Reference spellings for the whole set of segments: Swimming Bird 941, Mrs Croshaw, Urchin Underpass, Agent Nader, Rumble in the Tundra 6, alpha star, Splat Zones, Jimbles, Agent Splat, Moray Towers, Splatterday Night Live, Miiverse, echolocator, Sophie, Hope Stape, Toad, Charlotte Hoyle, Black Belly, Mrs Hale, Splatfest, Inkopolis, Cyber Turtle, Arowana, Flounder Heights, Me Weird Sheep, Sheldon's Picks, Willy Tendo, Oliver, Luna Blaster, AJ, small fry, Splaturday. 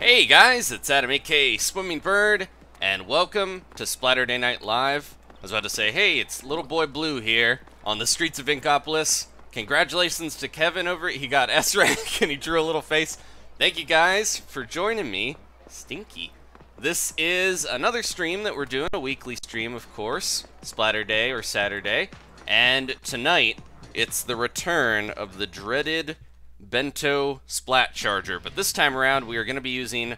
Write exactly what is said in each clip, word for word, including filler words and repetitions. Hey guys, it's Adam aka Swimming Bird, and welcome to Splatterday Night Live. I was about to say, hey, it's Little Boy Blue here on the streets of Inkopolis. Congratulations to Kevin over it. He got S rank and he drew a little face. Thank you guys for joining me. Stinky. This is another stream that we're doing, a weekly stream of course, Splatterday or Saturday. And tonight, it's the return of the dreaded Bento Splat Charger, but this time around we are going to be using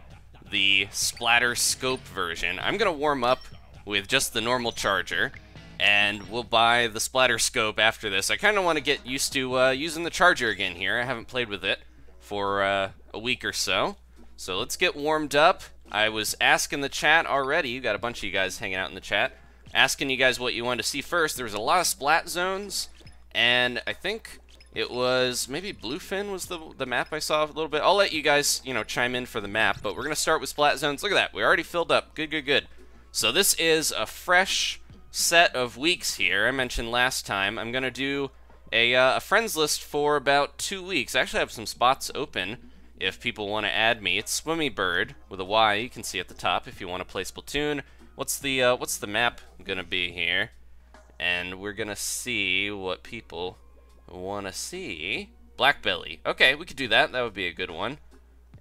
the Splatterscope version. I'm going to warm up with just the normal charger, and we'll buy the Splatterscope after this. I kind of want to get used to uh, using the charger again here. I haven't played with it for uh, a week or so, so let's get warmed up. I was asking the chat already, you got a bunch of you guys hanging out in the chat, asking you guys what you wanted to see first. There was a lot of Splat Zones, and I think it was maybe Bluefin was the the map I saw a little bit. I'll let you guys, you know, chime in for the map, but we're gonna start with Splat Zones. Look at that, we already filled up. Good, good, good. So this is a fresh set of weeks here. I mentioned last time I'm gonna do a uh, a friends list for about two weeks. I actually have some spots open if people want to add me. It's Swimming Bird with a Y. You can see at the top if you want to play Splatoon. What's the uh, what's the map gonna be here? And we're gonna see what people want to see. Black Belly. Okay, we could do that. That would be a good one.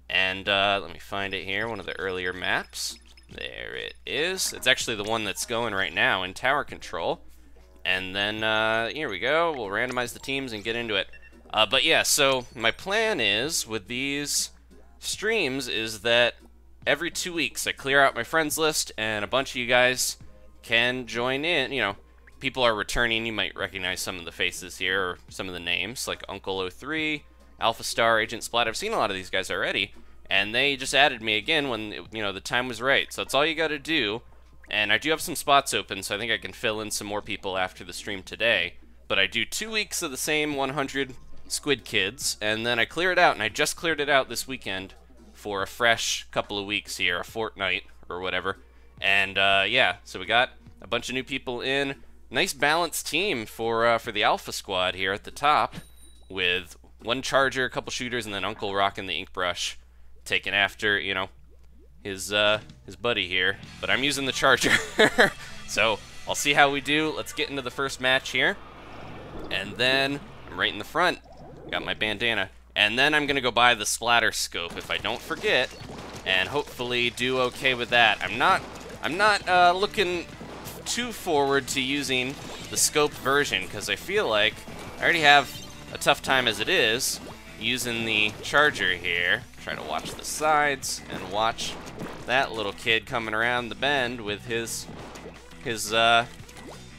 And uh, let me find it here. One of the earlier maps. There it is. It's actually the one that's going right now in Tower Control. And then uh, here we go. We'll randomize the teams and get into it. Uh, but yeah, so my plan is with these streams is that every two weeks I clear out my friends list and a bunch of you guys can join in. You know, people are returning. You might recognize some of the faces here, or some of the names, like Uncle oh three, Alpha Star, Agent Splat. I've seen a lot of these guys already, and they just added me again when, it, you know, the time was right. So that's all you got to do, and I do have some spots open, so I think I can fill in some more people after the stream today. But I do two weeks of the same one hundred Squid Kids, and then I clear it out, and I just cleared it out this weekend for a fresh couple of weeks here, a fortnight or whatever. And, uh, yeah, so we got a bunch of new people in. Nice balanced team for uh, for the Alpha Squad here at the top, with one charger, a couple shooters, and then Uncle rocking the ink brush, taking after, you know, his uh, his buddy here. But I'm using the charger, so I'll see how we do. Let's get into the first match here, and then I'm right in the front. Got my bandana, and then I'm gonna go buy the Splatterscope if I don't forget, and hopefully do okay with that. I'm not I'm not uh, looking too forward to using the scope version because I feel like I already have a tough time as it is using the charger here. Try to watch the sides and watch that little kid coming around the bend with his his uh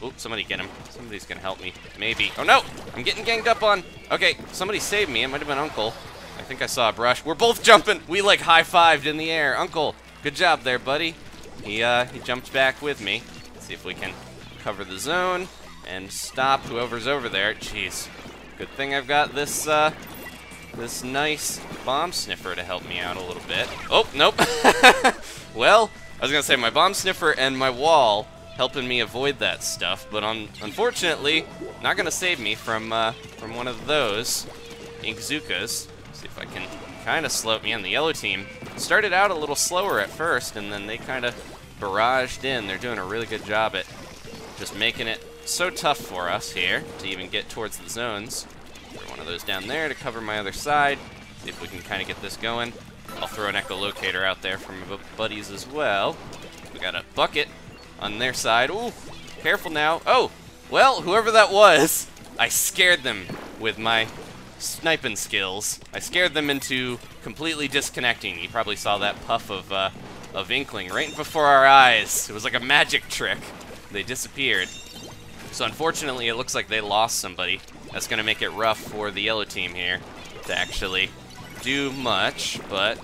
oops, somebody get him. Somebody's gonna help me maybe. Oh no, I'm getting ganged up on. Okay, somebody save me. It might have been Uncle. I think I saw a brush. We're both jumping. We like high-fived in the air. Uncle, good job there, buddy. He uh he jumped back with me. See if we can cover the zone and stop whoever's over there. Jeez, good thing I've got this uh, this nice bomb sniffer to help me out a little bit. Oh, nope. Well, I was gonna say my bomb sniffer and my wall helping me avoid that stuff, but um, unfortunately, not gonna save me from uh, from one of those inkzookas. See if I can kind of slope me on the yellow team. Started out a little slower at first, and then they kind of barraged in. They're doing a really good job at just making it so tough for us here to even get towards the zones. Throw one of those down there to cover my other side. See if we can kind of get this going. I'll throw an echolocator out there for my buddies as well. We got a bucket on their side. Ooh, careful now. Oh, well, whoever that was, I scared them with my sniping skills. I scared them into completely disconnecting. You probably saw that puff of uh, Of inkling right before our eyes. It was like a magic trick. They disappeared. So unfortunately, it looks like they lost somebody. That's gonna make it rough for the yellow team here to actually do much, but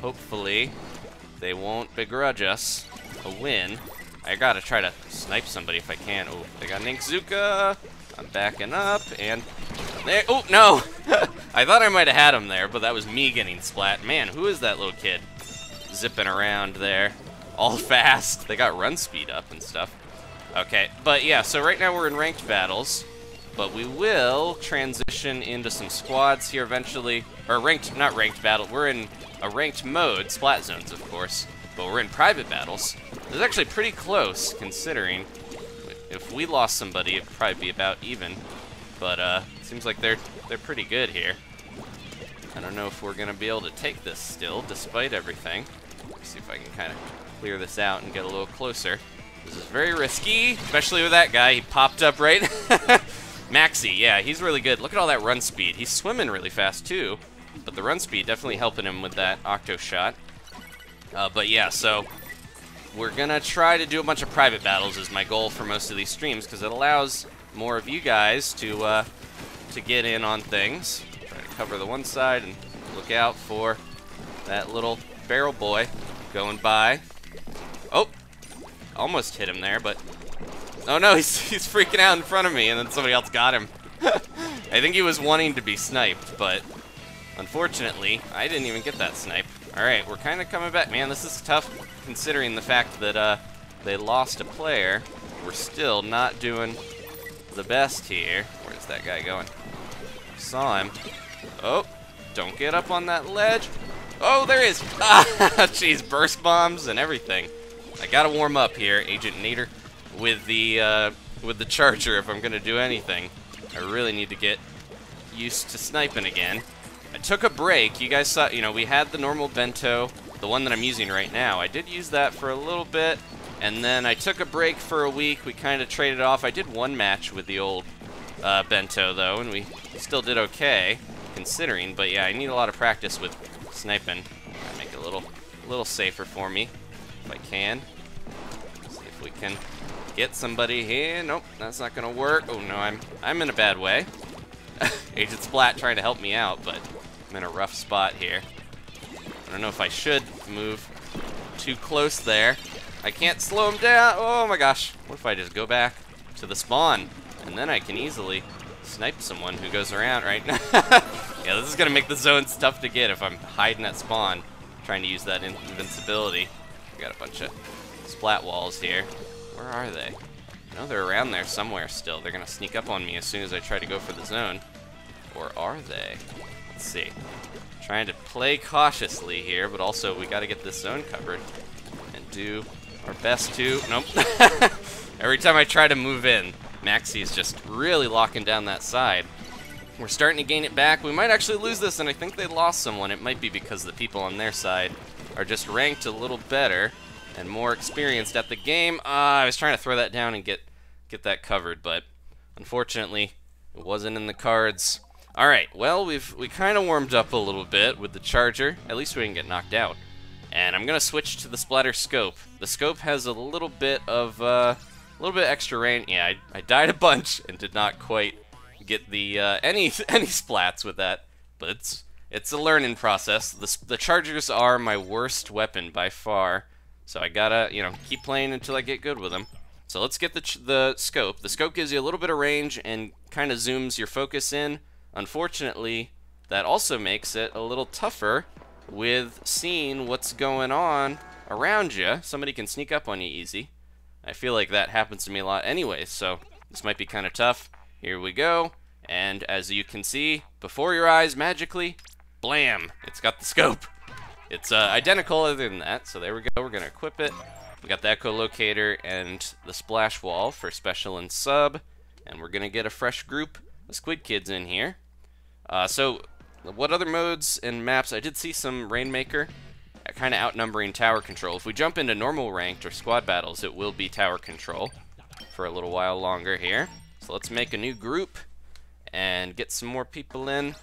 hopefully they won't begrudge us a win. I gotta try to snipe somebody if I can. Oh, they got an Inkzooka. I'm backing up, and there. Oh no! I thought I might have had him there, but that was me getting splat. Man, who is that little kid? Zipping around there all fast. They got run speed up and stuff. Okay, but yeah, so right now we're in ranked battles, but we will transition into some squads here eventually, or ranked, not ranked battle, we're in a ranked mode, Splat Zones, of course, but we're in private battles. This is actually pretty close, considering if we lost somebody, it'd probably be about even. But uh, seems like they're they're pretty good here. I don't know if we're gonna be able to take this still, despite everything. Let's see if I can kind of clear this out and get a little closer. This is very risky, especially with that guy. He popped up right. Maxie, yeah, he's really good. Look at all that run speed. He's swimming really fast too, but the run speed definitely helping him with that octo shot. Uh, but yeah, so we're gonna try to do a bunch of private battles is my goal for most of these streams, because it allows more of you guys to uh, to get in on things. Try to cover the one side and look out for that little barrel boy going by. Oh, almost hit him there, but oh no, he's, he's freaking out in front of me, and then somebody else got him. I think he was wanting to be sniped, but unfortunately, I didn't even get that snipe. Alright, we're kind of coming back. Man, this is tough considering the fact that uh, they lost a player. We're still not doing the best here. Where's that guy going? Saw him. Oh, don't get up on that ledge. Oh, there he is. Ah, jeez, burst bombs and everything. I gotta warm up here, Agent Nader, with the uh, with the charger if I'm gonna do anything. I really need to get used to sniping again. I took a break. You guys saw, you know, we had the normal Bento, the one that I'm using right now. I did use that for a little bit, and then I took a break for a week. We kind of traded off. I did one match with the old uh, Bento, though, and we still did okay, considering. But yeah, I need a lot of practice with sniping. I'll make it a little, little safer for me, if I can. Let's see if we can get somebody here. Nope, that's not going to work. Oh, no, I'm, I'm in a bad way. Agent Splat trying to help me out, but I'm in a rough spot here. I don't know if I should move too close there. I can't slow him down. Oh my gosh. What if I just go back to the spawn? And then I can easily snipe someone who goes around, right? Yeah, this is going to make the zones tough to get if I'm hiding at spawn, trying to use that in invincibility. We got a bunch of splat walls here. Where are they? No, they're around there somewhere still. They're going to sneak up on me as soon as I try to go for the zone. Or are they? Let's see. Trying to play cautiously here, but also we got to get this zone covered and do our best to... Nope. Every time I try to move in, Maxie is just really locking down that side. We're starting to gain it back. We might actually lose this, and I think they lost someone. It might be because the people on their side are just ranked a little better and more experienced at the game. Uh, I was trying to throw that down and get get that covered, but unfortunately, it wasn't in the cards. All right, well, we've we kind of warmed up a little bit with the charger. At least we didn't get knocked out. And I'm gonna switch to the Splatterscope. The scope has a little bit of uh, a little bit extra range. Yeah, I, I died a bunch and did not quite get the uh, any any splats with that, but it's it's a learning process. The the chargers are my worst weapon by far. So I gotta, you know, keep playing until I get good with them. So let's get the, ch the scope. The scope gives you a little bit of range and kind of zooms your focus in. Unfortunately, that also makes it a little tougher with seeing what's going on around you. Somebody can sneak up on you easy. I feel like that happens to me a lot anyway, so this might be kind of tough. Here we go. And as you can see, before your eyes, magically, blam, it's got the scope. It's uh, identical other than that, so there we go. We're gonna equip it. We got the echolocator and the splash wall for special and sub, and we're gonna get a fresh group of Squid Kids in here. Uh, so, what other modes and maps? I did see some Rainmaker, kind of outnumbering Tower Control. If we jump into normal ranked or squad battles, it will be Tower Control for a little while longer here. So let's make a new group and get some more people in.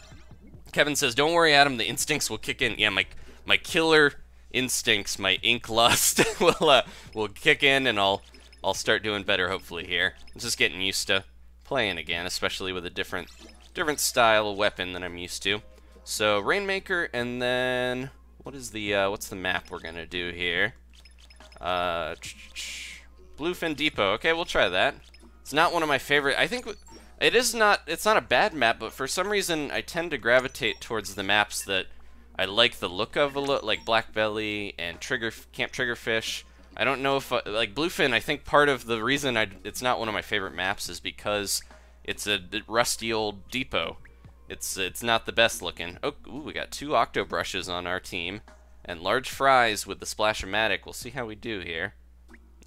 Kevin says, "Don't worry, Adam. The instincts will kick in." Yeah, Mike. My killer instincts, my ink lust, will uh, will kick in, and I'll I'll start doing better hopefully here. I'm just getting used to playing again, especially with a different different style of weapon than I'm used to. So Rainmaker, and then what is the uh, what's the map we're gonna do here? Uh, Bluefin Depot. Okay, we'll try that. It's not one of my favorite. I think it is not. It's not a bad map, but for some reason I tend to gravitate towards the maps that I like the look of a look, like Black Belly and Trigger Camp Triggerfish. I don't know if I, like Bluefin. I think part of the reason I, it's not one of my favorite maps is because it's a rusty old depot, It's it's not the best looking. Oh, ooh, we got two Octobrushes on our team, and large fries with the Splash-O-Matic. We'll see how we do here.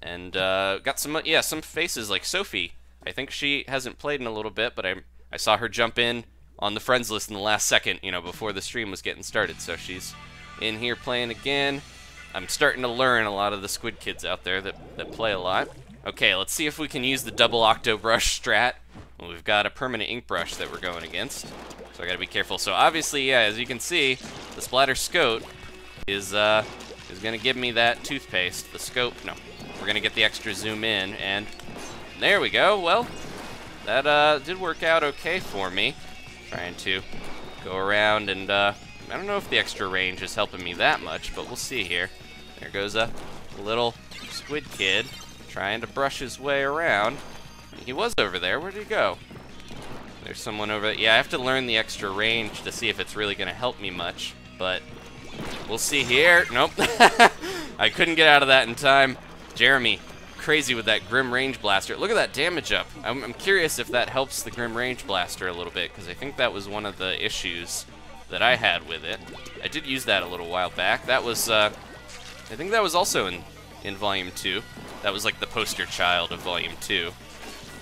And uh, got some yeah some faces like Sophie. I think she hasn't played in a little bit, but I I saw her jump in on the friends list in the last second, you know, before the stream was getting started. So she's in here playing again. I'm starting to learn a lot of the squid kids out there that that play a lot. Okay, let's see if we can use the double Octobrush strat. Well, we've got a permanent ink brush that we're going against, so I gotta be careful. So obviously, yeah, as you can see, the Splatterscope is uh is gonna give me that toothpaste. The scope, no, we're gonna get the extra zoom in, and there we go. Well, that uh did work out okay for me. Trying to go around, and uh, I don't know if the extra range is helping me that much, but we'll see here. There goes a little squid kid trying to brush his way around. He was over there. Where did he go? There's someone over there. Yeah, I have to learn the extra range to see if it's really going to help me much, but we'll see here. Nope. I couldn't get out of that in time. Jeremy, crazy with that Grim Range Blaster. Look at that damage up. I'm, I'm curious if that helps the Grim Range Blaster a little bit, because I think that was one of the issues that I had with it. I did use that a little while back. That was, uh, I think that was also in, in Volume two. That was like the poster child of Volume two.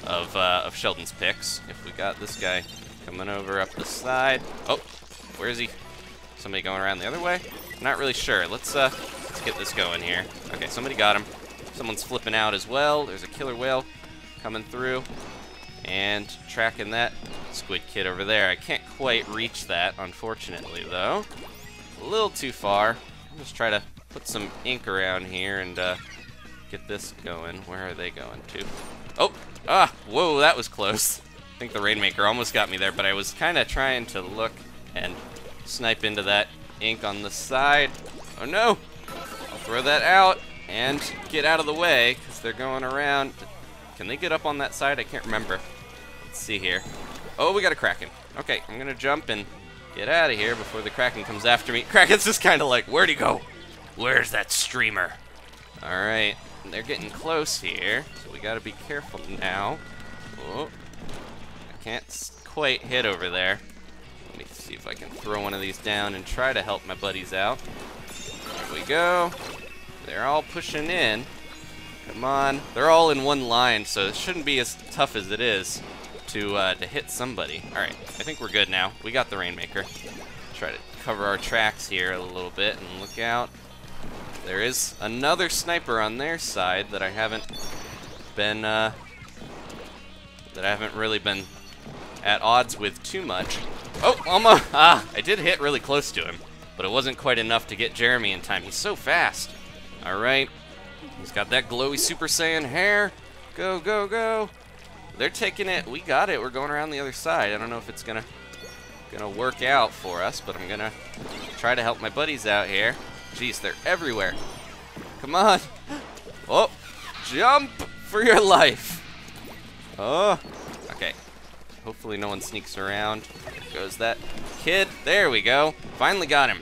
Of, uh, of Sheldon's Picks. If we got this guy coming over up the side. Oh, where is he? Somebody going around the other way? Not really sure. Let's uh, let's get this going here. Okay, somebody got him. Someone's flipping out as well. There's a killer whale coming through and tracking that squid kid over there. I can't quite reach that, unfortunately, though. A little too far. I'll just try to put some ink around here and uh, get this going. Where are they going to? Oh! Ah, whoa, that was close. I think the Rainmaker almost got me there, but I was kind of trying to look and snipe into that ink on the side. Oh no! I'll throw that out and get out of the way, because they're going around. Can they get up on that side? I can't remember. Let's see here. Oh, we got a Kraken. Okay, I'm going to jump and get out of here before the Kraken comes after me. Kraken's just kind of like, where'd he go? Where's that streamer? Alright. They're getting close here, so we gotta be careful now. Oh, I can't quite hit over there. Let me see if I can throw one of these down and try to help my buddies out. There we go. They're all pushing in. Come on. They're all in one line, so it shouldn't be as tough as it is to uh, to hit somebody. Alright, I think we're good now. We got the Rainmaker. Try to cover our tracks here a little bit and look out. There is another sniper on their side that I haven't been, uh, that I haven't really been at odds with too much. Oh, almost, ah, I did hit really close to him, but it wasn't quite enough to get Jeremy in time. He's so fast. All right, he's got that glowy Super Saiyan hair. Go, go, go. They're taking it. We got it. We're going around the other side. I don't know if it's gonna, gonna work out for us, but I'm gonna try to help my buddies out here. Jeez, they're everywhere. Come on. Oh, jump for your life. Oh, okay. Hopefully no one sneaks around. There goes that kid. There we go. Finally got him.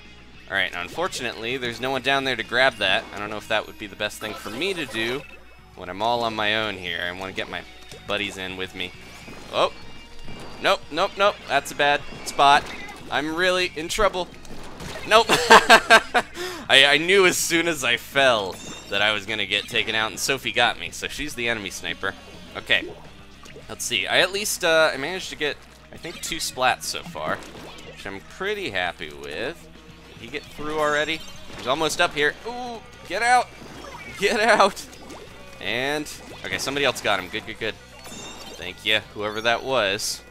All right, now unfortunately, there's no one down there to grab that. I don't know if that would be the best thing for me to do when I'm all on my own here. I want to get my buddies in with me. Oh, nope, nope, nope. That's a bad spot. I'm really in trouble. Nope. I, I knew as soon as I fell that I was going to get taken out, and Sophie got me, so she's the enemy sniper. Okay, let's see. I at least uh, I managed to get, I think, two splats so far, which I'm pretty happy with. Did he get through already? He's almost up here. Ooh, get out. Get out. And, okay, somebody else got him. Good, good, good. Thank you, whoever that was.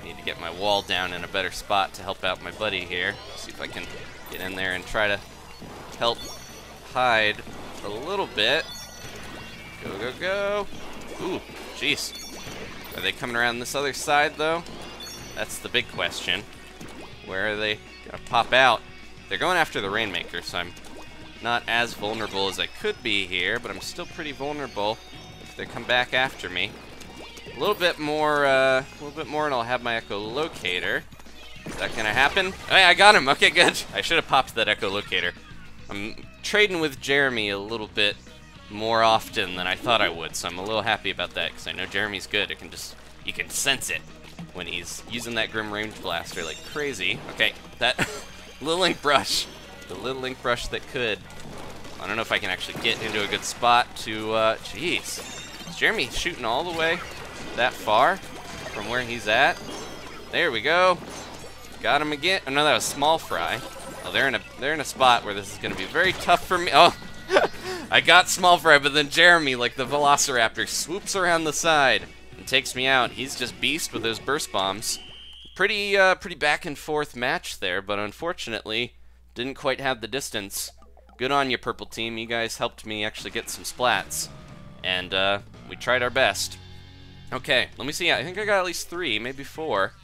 I need to get my wall down in a better spot to help out my buddy here. See if I can get in there and try to help hide a little bit. Go, go, go. Ooh, jeez. Are they coming around this other side, though? That's the big question. Where are they gonna pop out? They're going after the Rainmaker, so I'm not as vulnerable as I could be here, but I'm still pretty vulnerable if they come back after me. A little bit more, uh, a little bit more, and I'll have my echolocator. Is that gonna happen? Hey, I got him. Okay, good. I should have popped that echolocator. I'm trading with Jeremy a little bit more often than I thought I would, so I'm a little happy about that because I know Jeremy's good. It can just, you can sense it. when he's using that Grim Range Blaster like crazy. Okay, that little ink brush, the little ink brush that could. I don't know if I can actually get into a good spot to, uh, jeez. Is Jeremy shooting all the way that far from where he's at? There we go. Got him again. Oh, no, that was Small Fry. Oh, they're in a, they're in a spot where this is going to be very tough for me. Oh, I got Small Fry, but then Jeremy, like the Velociraptor, swoops around the side and takes me out. He's just beast with those burst bombs. Pretty, uh, pretty back and forth match there, but unfortunately didn't quite have the distance. Good on you, purple team. You guys helped me actually get some splats, and uh, we tried our best. Okay, let me see. I think I got at least three, maybe four,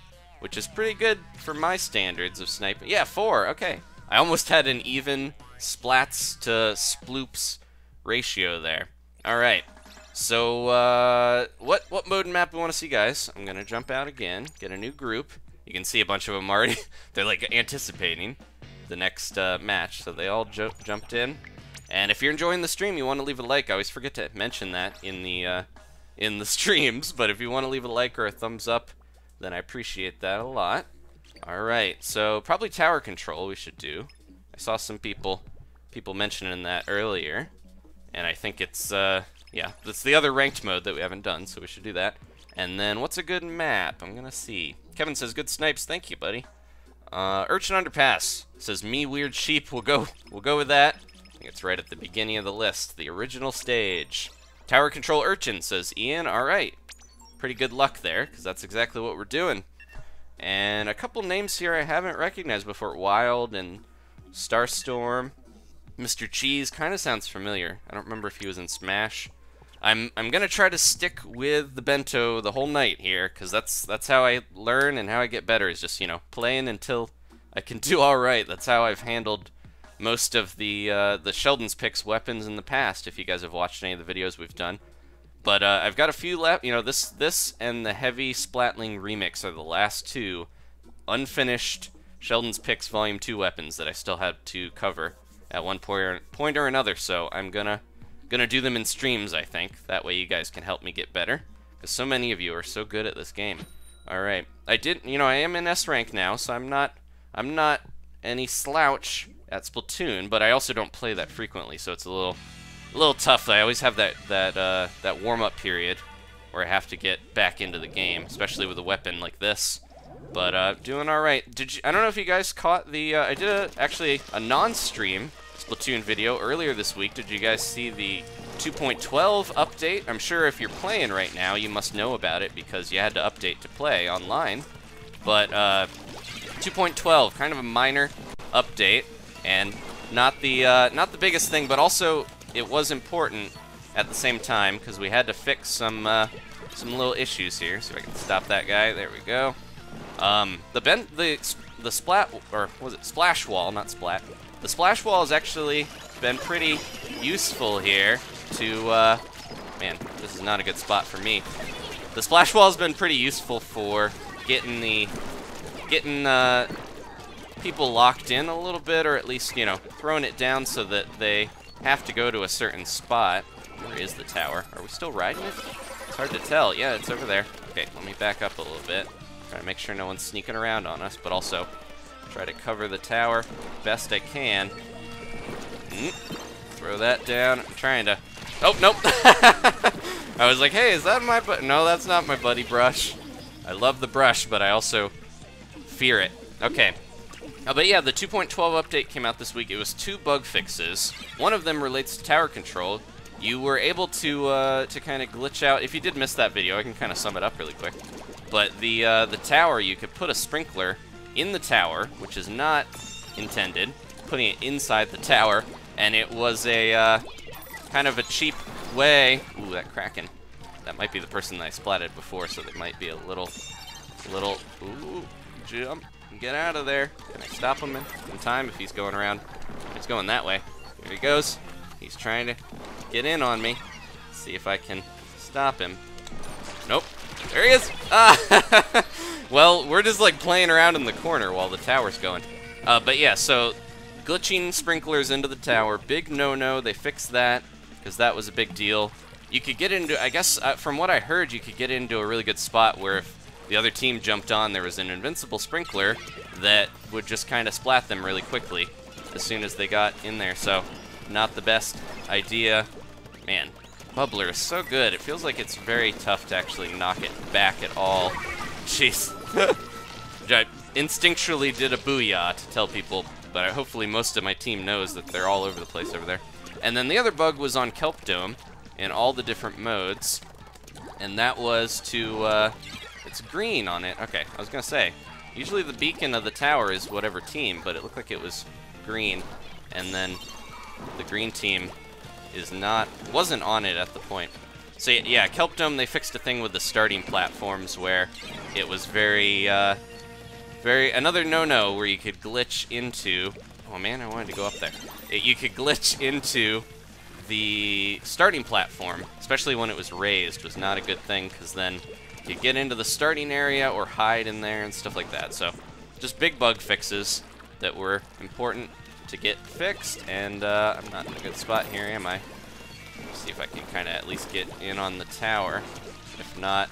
which is pretty good for my standards of sniping. Yeah, four, okay. I almost had an even splats to sploops ratio there. All right, so uh, what, what mode and map we want to see, guys? I'm gonna jump out again, get a new group. You can see a bunch of them already. They're like anticipating the next uh, match, so they all ju jumped in. And if you're enjoying the stream, you want to leave a like. I always forget to mention that in the uh, in the streams, but if you want to leave a like or a thumbs up, then I appreciate that a lot. All right, so probably Tower Control we should do. I saw some people people mentioning that earlier, and I think it's uh, yeah, that's the other ranked mode that we haven't done, so we should do that. And then what's a good map? I'm gonna see. Kevin says good snipes. Thank you, buddy. Uh, Urchin Underpass says me weird sheep. We'll go. We'll go with that. I think it's right at the beginning of the list, the original stage. Tower Control Urchin says Ian. All right, pretty good luck there, because that's exactly what we're doing. And a couple names here I haven't recognized before. Wild and Starstorm. Mister Cheese kind of sounds familiar. I don't remember if he was in Smash. I'm I'm gonna try to stick with the bento the whole night here, because that's that's how I learn and how I get better, is just, you know, playing until I can do all right. That's how I've handled most of the uh, the Sheldon's Picks weapons in the past, if you guys have watched any of the videos we've done. But uh, I've got a few left. You know, this this and the Heavy Splatling Remix are the last two unfinished Sheldon's Picks Volume two weapons that I still have to cover at one point or another. So I'm gonna. Gonna do them in streams, I think. That way you guys can help me get better, because so many of you are so good at this game. All right, I did, you know, I am in S rank now, so I'm not, I'm not any slouch at Splatoon, but I also don't play that frequently, so it's a little, a little tough. I always have that that uh, that warm-up period where I have to get back into the game, especially with a weapon like this. But uh, doing all right. Did you? I don't know if you guys caught the. Uh, I did a, actually a non-stream Splatoon video earlier this week. Did you guys see the two point twelve update? I'm sure if you're playing right now, you must know about it, because you had to update to play online. But uh, two point twelve, kind of a minor update, and not the uh, not the biggest thing, but also it was important at the same time, because we had to fix some uh, some little issues here. See if I can stop that guy. There we go. Um, the bent the the splat or was it splash wall? Not splat. The splash wall has actually been pretty useful here to, uh, man, this is not a good spot for me. The splash wall has been pretty useful for getting the, getting, uh, people locked in a little bit, or at least, you know, throwing it down so that they have to go to a certain spot. Where is the tower? Are we still riding it? It's hard to tell. Yeah, it's over there. Okay, let me back up a little bit. Try to make sure no one's sneaking around on us, but also try to cover the tower best I can. Mm, throw that down. I'm trying to... Oh, nope. I was like, hey, is that my... Bu no, that's not my buddy brush. I love the brush, but I also fear it. Okay. Oh, but yeah, the two point twelve update came out this week. It was two bug fixes. One of them relates to tower control. You were able to uh, to kind of glitch out. If you did miss that video, I can kind of sum it up really quick. But the uh, the tower, you could put a sprinkler in the tower, which is not intended, putting it inside the tower, and it was a uh, kind of a cheap way. Ooh, that Kraken. That might be the person that I splatted before, so they might be a little, little, ooh, jump, get out of there. Can I stop him in, in time if he's going around? He's going that way. Here he goes. He's trying to get in on me. Let's see if I can stop him. Nope. There he is. Ah! Well, we're just like playing around in the corner while the tower's going. Uh, but yeah, so glitching sprinklers into the tower, big no-no. They fixed that because that was a big deal. You could get into, I guess, uh, from what I heard, you could get into a really good spot where if the other team jumped on, there was an invincible sprinkler that would just kind of splat them really quickly as soon as they got in there, so not the best idea. Man, bubbler is so good. It feels like it's very tough to actually knock it back at all. Jeez. I instinctually did a booyah to tell people, but hopefully most of my team knows that they're all over the place over there. And then the other bug was on Kelp Dome in all the different modes, and that was to, uh, it's green on it. Okay, I was gonna say, usually the beacon of the tower is whatever team, but it looked like it was green, and then the green team is not, wasn't on it at the point. So yeah, Kelp Dome, they fixed a thing with the starting platforms where it was very, uh, very, another no-no where you could glitch into, oh man, I wanted to go up there. It, you could glitch into the starting platform, especially when it was raised, was not a good thing, because then you get into the starting area or hide in there and stuff like that. So just big bug fixes that were important to get fixed, and uh, I'm not in a good spot here, am I? Let's see if I can kind of at least get in on the tower. If not,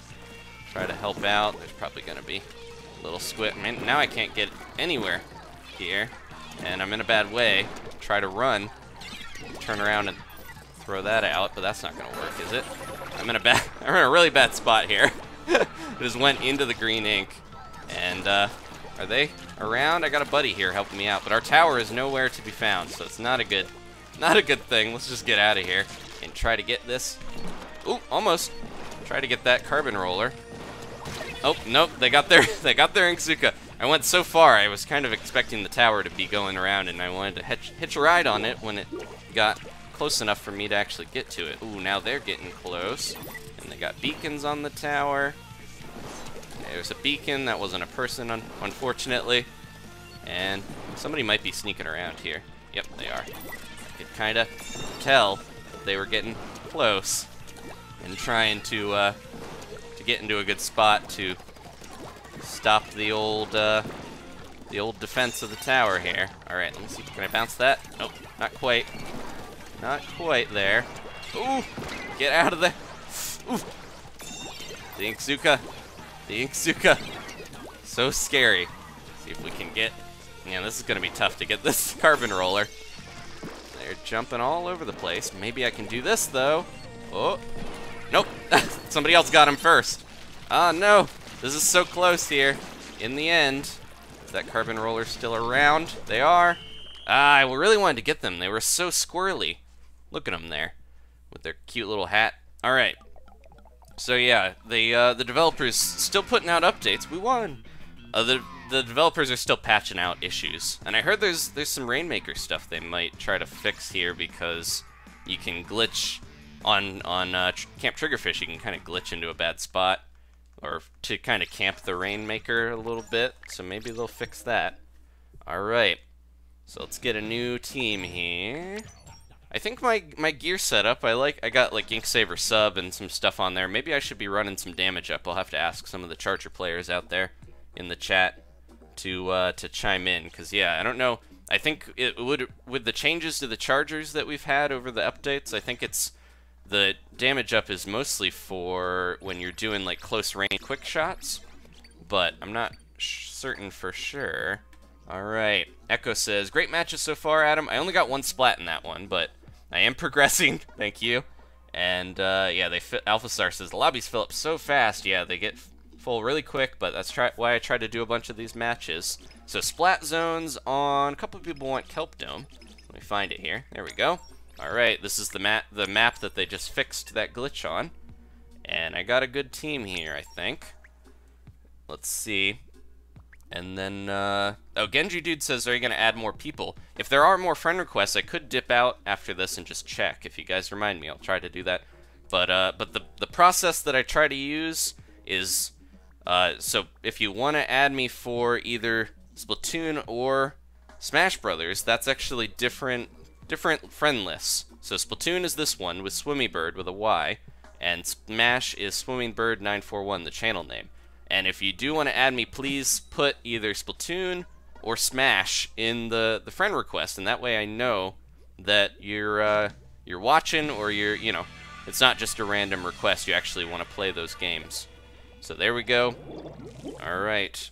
try to help out. There's probably going to be a little squid. Man, now I can't get anywhere here, and I'm in a bad way. Try to run, turn around, and throw that out, but that's not going to work, is it? I'm in a bad, I'm in a really bad spot here. I just went into the green ink, and uh, are they around? I got a buddy here helping me out, but our tower is nowhere to be found, so it's not a good, not a good thing. Let's just get out of here and try to get this. Ooh, almost. Try to get that carbon roller. Oh nope, they got their, they got their Inkzooka. I went so far, I was kind of expecting the tower to be going around, and I wanted to hitch, hitch a ride on it when it got close enough for me to actually get to it. Ooh, now they're getting close. And they got beacons on the tower. There's a beacon. That wasn't a person, un unfortunately. And somebody might be sneaking around here. Yep, they are. I could kind of tell they were getting close and trying to, uh, to get into a good spot to stop the old, uh, the old defense of the tower here. All right, let me see. Can I bounce that? Nope, not quite. Not quite there. Ooh! Get out of there! Ooh! The Inkzooka! The Inkzooka! So scary. Let's see if we can get... Man, this is gonna be tough to get this carbon roller. They're jumping all over the place. Maybe I can do this, though. Oh! Nope! Somebody else got him first! Ah, oh, no! This is so close here. In the end, is that carbon roller still around? They are! Ah, I really wanted to get them. They were so squirrely. Look at them there, with their cute little hat. All right. So yeah, the uh, the developers still putting out updates. We won. Uh, the the developers are still patching out issues, and I heard there's there's some Rainmaker stuff they might try to fix here, because you can glitch on on uh, Camp Triggerfish. You can kind of glitch into a bad spot, or to kind of camp the Rainmaker a little bit. So maybe they'll fix that. All right. So let's get a new team here. I think my my gear setup, I like I got like Ink Saver sub and some stuff on there. Maybe I should be running some damage up. I'll have to ask some of the Charger players out there in the chat to uh, to chime in, because yeah, I don't know. I think it would, with the changes to the Chargers that we've had over the updates, I think it's the damage up is mostly for when you're doing like close range quick shots, but I'm not sh- certain for sure. Alright, Echo says, great matches so far, Adam. I only got one splat in that one, but I am progressing, thank you. And, uh, yeah, they fit, AlphaStar says, the lobbies fill up so fast. Yeah, they get full really quick, but that's try why I try to do a bunch of these matches. So, Splat Zones on, a couple of people want Kelp Dome. Let me find it here. There we go. Alright, this is the, ma the map that they just fixed that glitch on. And I got a good team here, I think. Let's see. And then, uh, oh, Genji Dude says, are you going to add more people? If there are more friend requests, I could dip out after this and just check. If you guys remind me, I'll try to do that. But uh, but the, the process that I try to use is, uh, so if you want to add me for either Splatoon or Smash Brothers, that's actually different, different friend lists. So Splatoon is this one with Swimming Bird with a Y, and Smash is Swimming Bird nine four one, the channel name. And if you do want to add me, please put either Splatoon or Smash in the, the friend request, and that way I know that you're uh, you're watching, or you're, you know, it's not just a random request. You actually want to play those games. So there we go. Alright.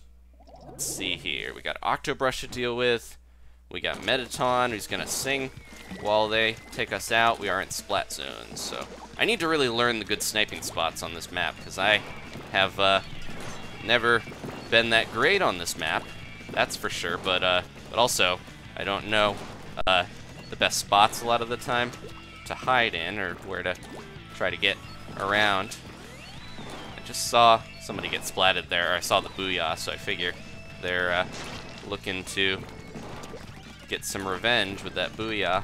Let's see here. We got Octobrush to deal with. We got Metaton, who's gonna sing while they take us out. We are in Splat Zones, so I need to really learn the good sniping spots on this map, because I have uh, never been that great on this map, that's for sure, but uh, but also I don't know uh, the best spots a lot of the time to hide in or where to try to get around. I just saw somebody get splatted there. I saw the Booyah, so I figure they're uh, looking to get some revenge with that Booyah.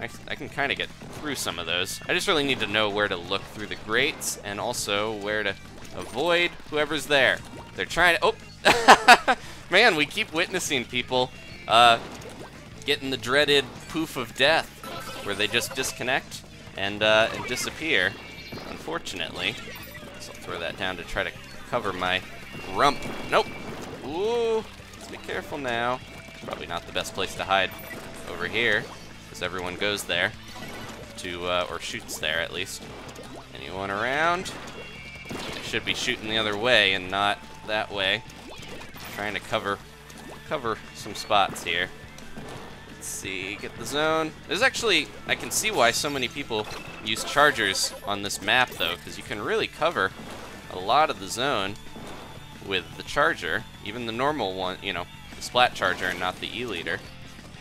I, I can kind of get through some of those. I just really need to know where to look through the grates and also where to avoid whoever's there. They're trying to... Oh! Man, we keep witnessing people uh, getting the dreaded poof of death where they just disconnect and, uh, and disappear, unfortunately. So I'll throw that down to try to cover my rump. Nope! Ooh! Let's be careful now. Probably not the best place to hide over here, because everyone goes there, to uh, or shoots there at least. Anyone around? I should be shooting the other way and not that way. Trying to cover, cover some spots here. Let's see, get the zone. There's actually, I can see why so many people use chargers on this map though, because you can really cover a lot of the zone with the charger, even the normal one, you know, Splat Charger and not the E-Leader.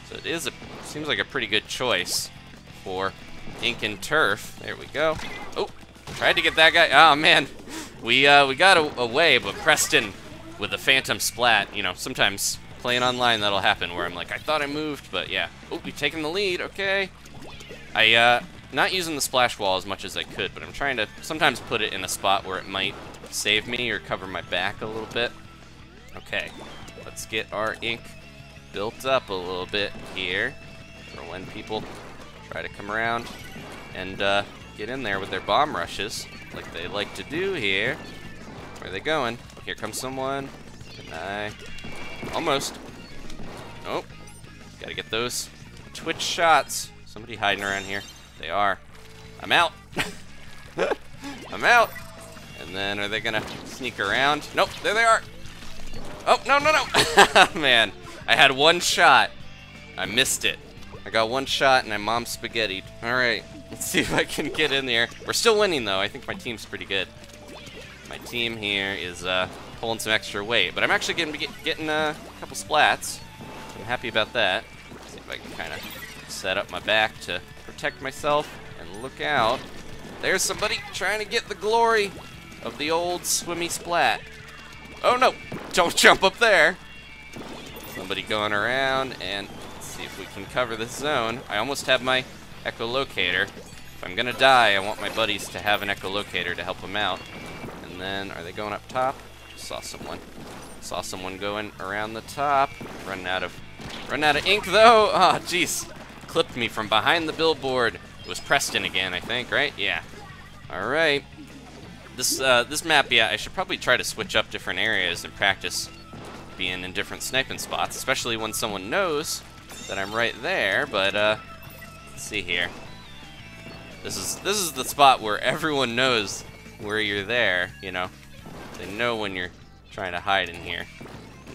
So it is a, seems like a pretty good choice for Ink and Turf. There we go. Oh, tried to get that guy. Oh man, we uh, we got a, away, but Preston with a Phantom Splat, you know, sometimes playing online that'll happen where I'm like, I thought I moved, but yeah. Oh, we've taken the lead, okay. I, uh, not using the splash wall as much as I could, but I'm trying to sometimes put it in a spot where it might save me or cover my back a little bit. Okay. Let's get our ink built up a little bit here for when people try to come around and uh, get in there with their bomb rushes like they like to do here. Where are they going? Here comes someone. Can I? Almost. Nope. Gotta get those twitch shots. Somebody hiding around here. They are. I'm out. I'm out. And then are they gonna sneak around? Nope, there they are. Oh, no, no, no! Man, I had one shot. I missed it. I got one shot and I mom spaghettied. Alright, let's see if I can get in there. We're still winning, though. I think my team's pretty good. My team here is uh, pulling some extra weight, but I'm actually getting, get, getting uh, a couple splats. I'm happy about that. Let's see if I can kind of set up my back to protect myself and look out. There's somebody trying to get the glory of the old swimmy splat. Oh no! Don't jump up there! Somebody going around, and let's see if we can cover this zone. I almost have my echolocator. If I'm gonna die, I want my buddies to have an echolocator to help them out. And then, are they going up top? Just saw someone. Saw someone going around the top. Running out of, running out of ink though! Ah, oh, jeez. Clipped me from behind the billboard. It was Preston again, I think, right? Yeah. Alright. This, uh, this map, yeah, I should probably try to switch up different areas and practice being in different sniping spots, especially when someone knows that I'm right there, but, uh, let's see here. This is, this is the spot where everyone knows where you're there, you know. They know when you're trying to hide in here.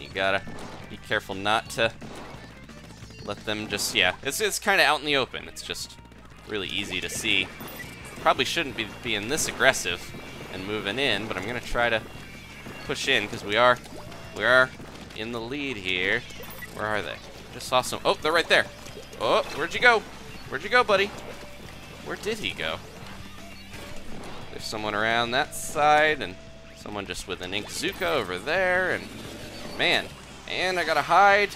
You gotta be careful not to let them just, yeah, it's, it's kind of out in the open. It's just really easy to see. Probably shouldn't be being this aggressive and moving in, but I'm gonna try to push in because we are we are in the lead here. Where are they? Just saw some. Oh, they're right there. Oh, where'd you go? Where'd you go, buddy? Where did he go? There's someone around that side and someone just with an inkzooka over there, and man, and I gotta hide.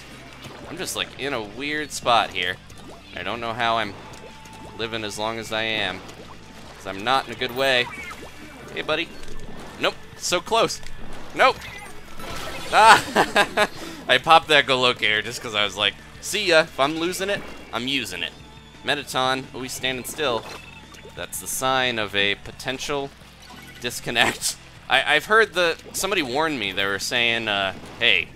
I'm just like in a weird spot here. I don't know how I'm living as long as I am, because I'm not in a good way. Hey, buddy. Nope. So close. Nope. Ah! I popped that echolocator just because I was like, see ya. If I'm losing it, I'm using it. Metaton, always standing still. That's the sign of a potential disconnect. I, I've heard the... Somebody warned me. They were saying, uh, hey,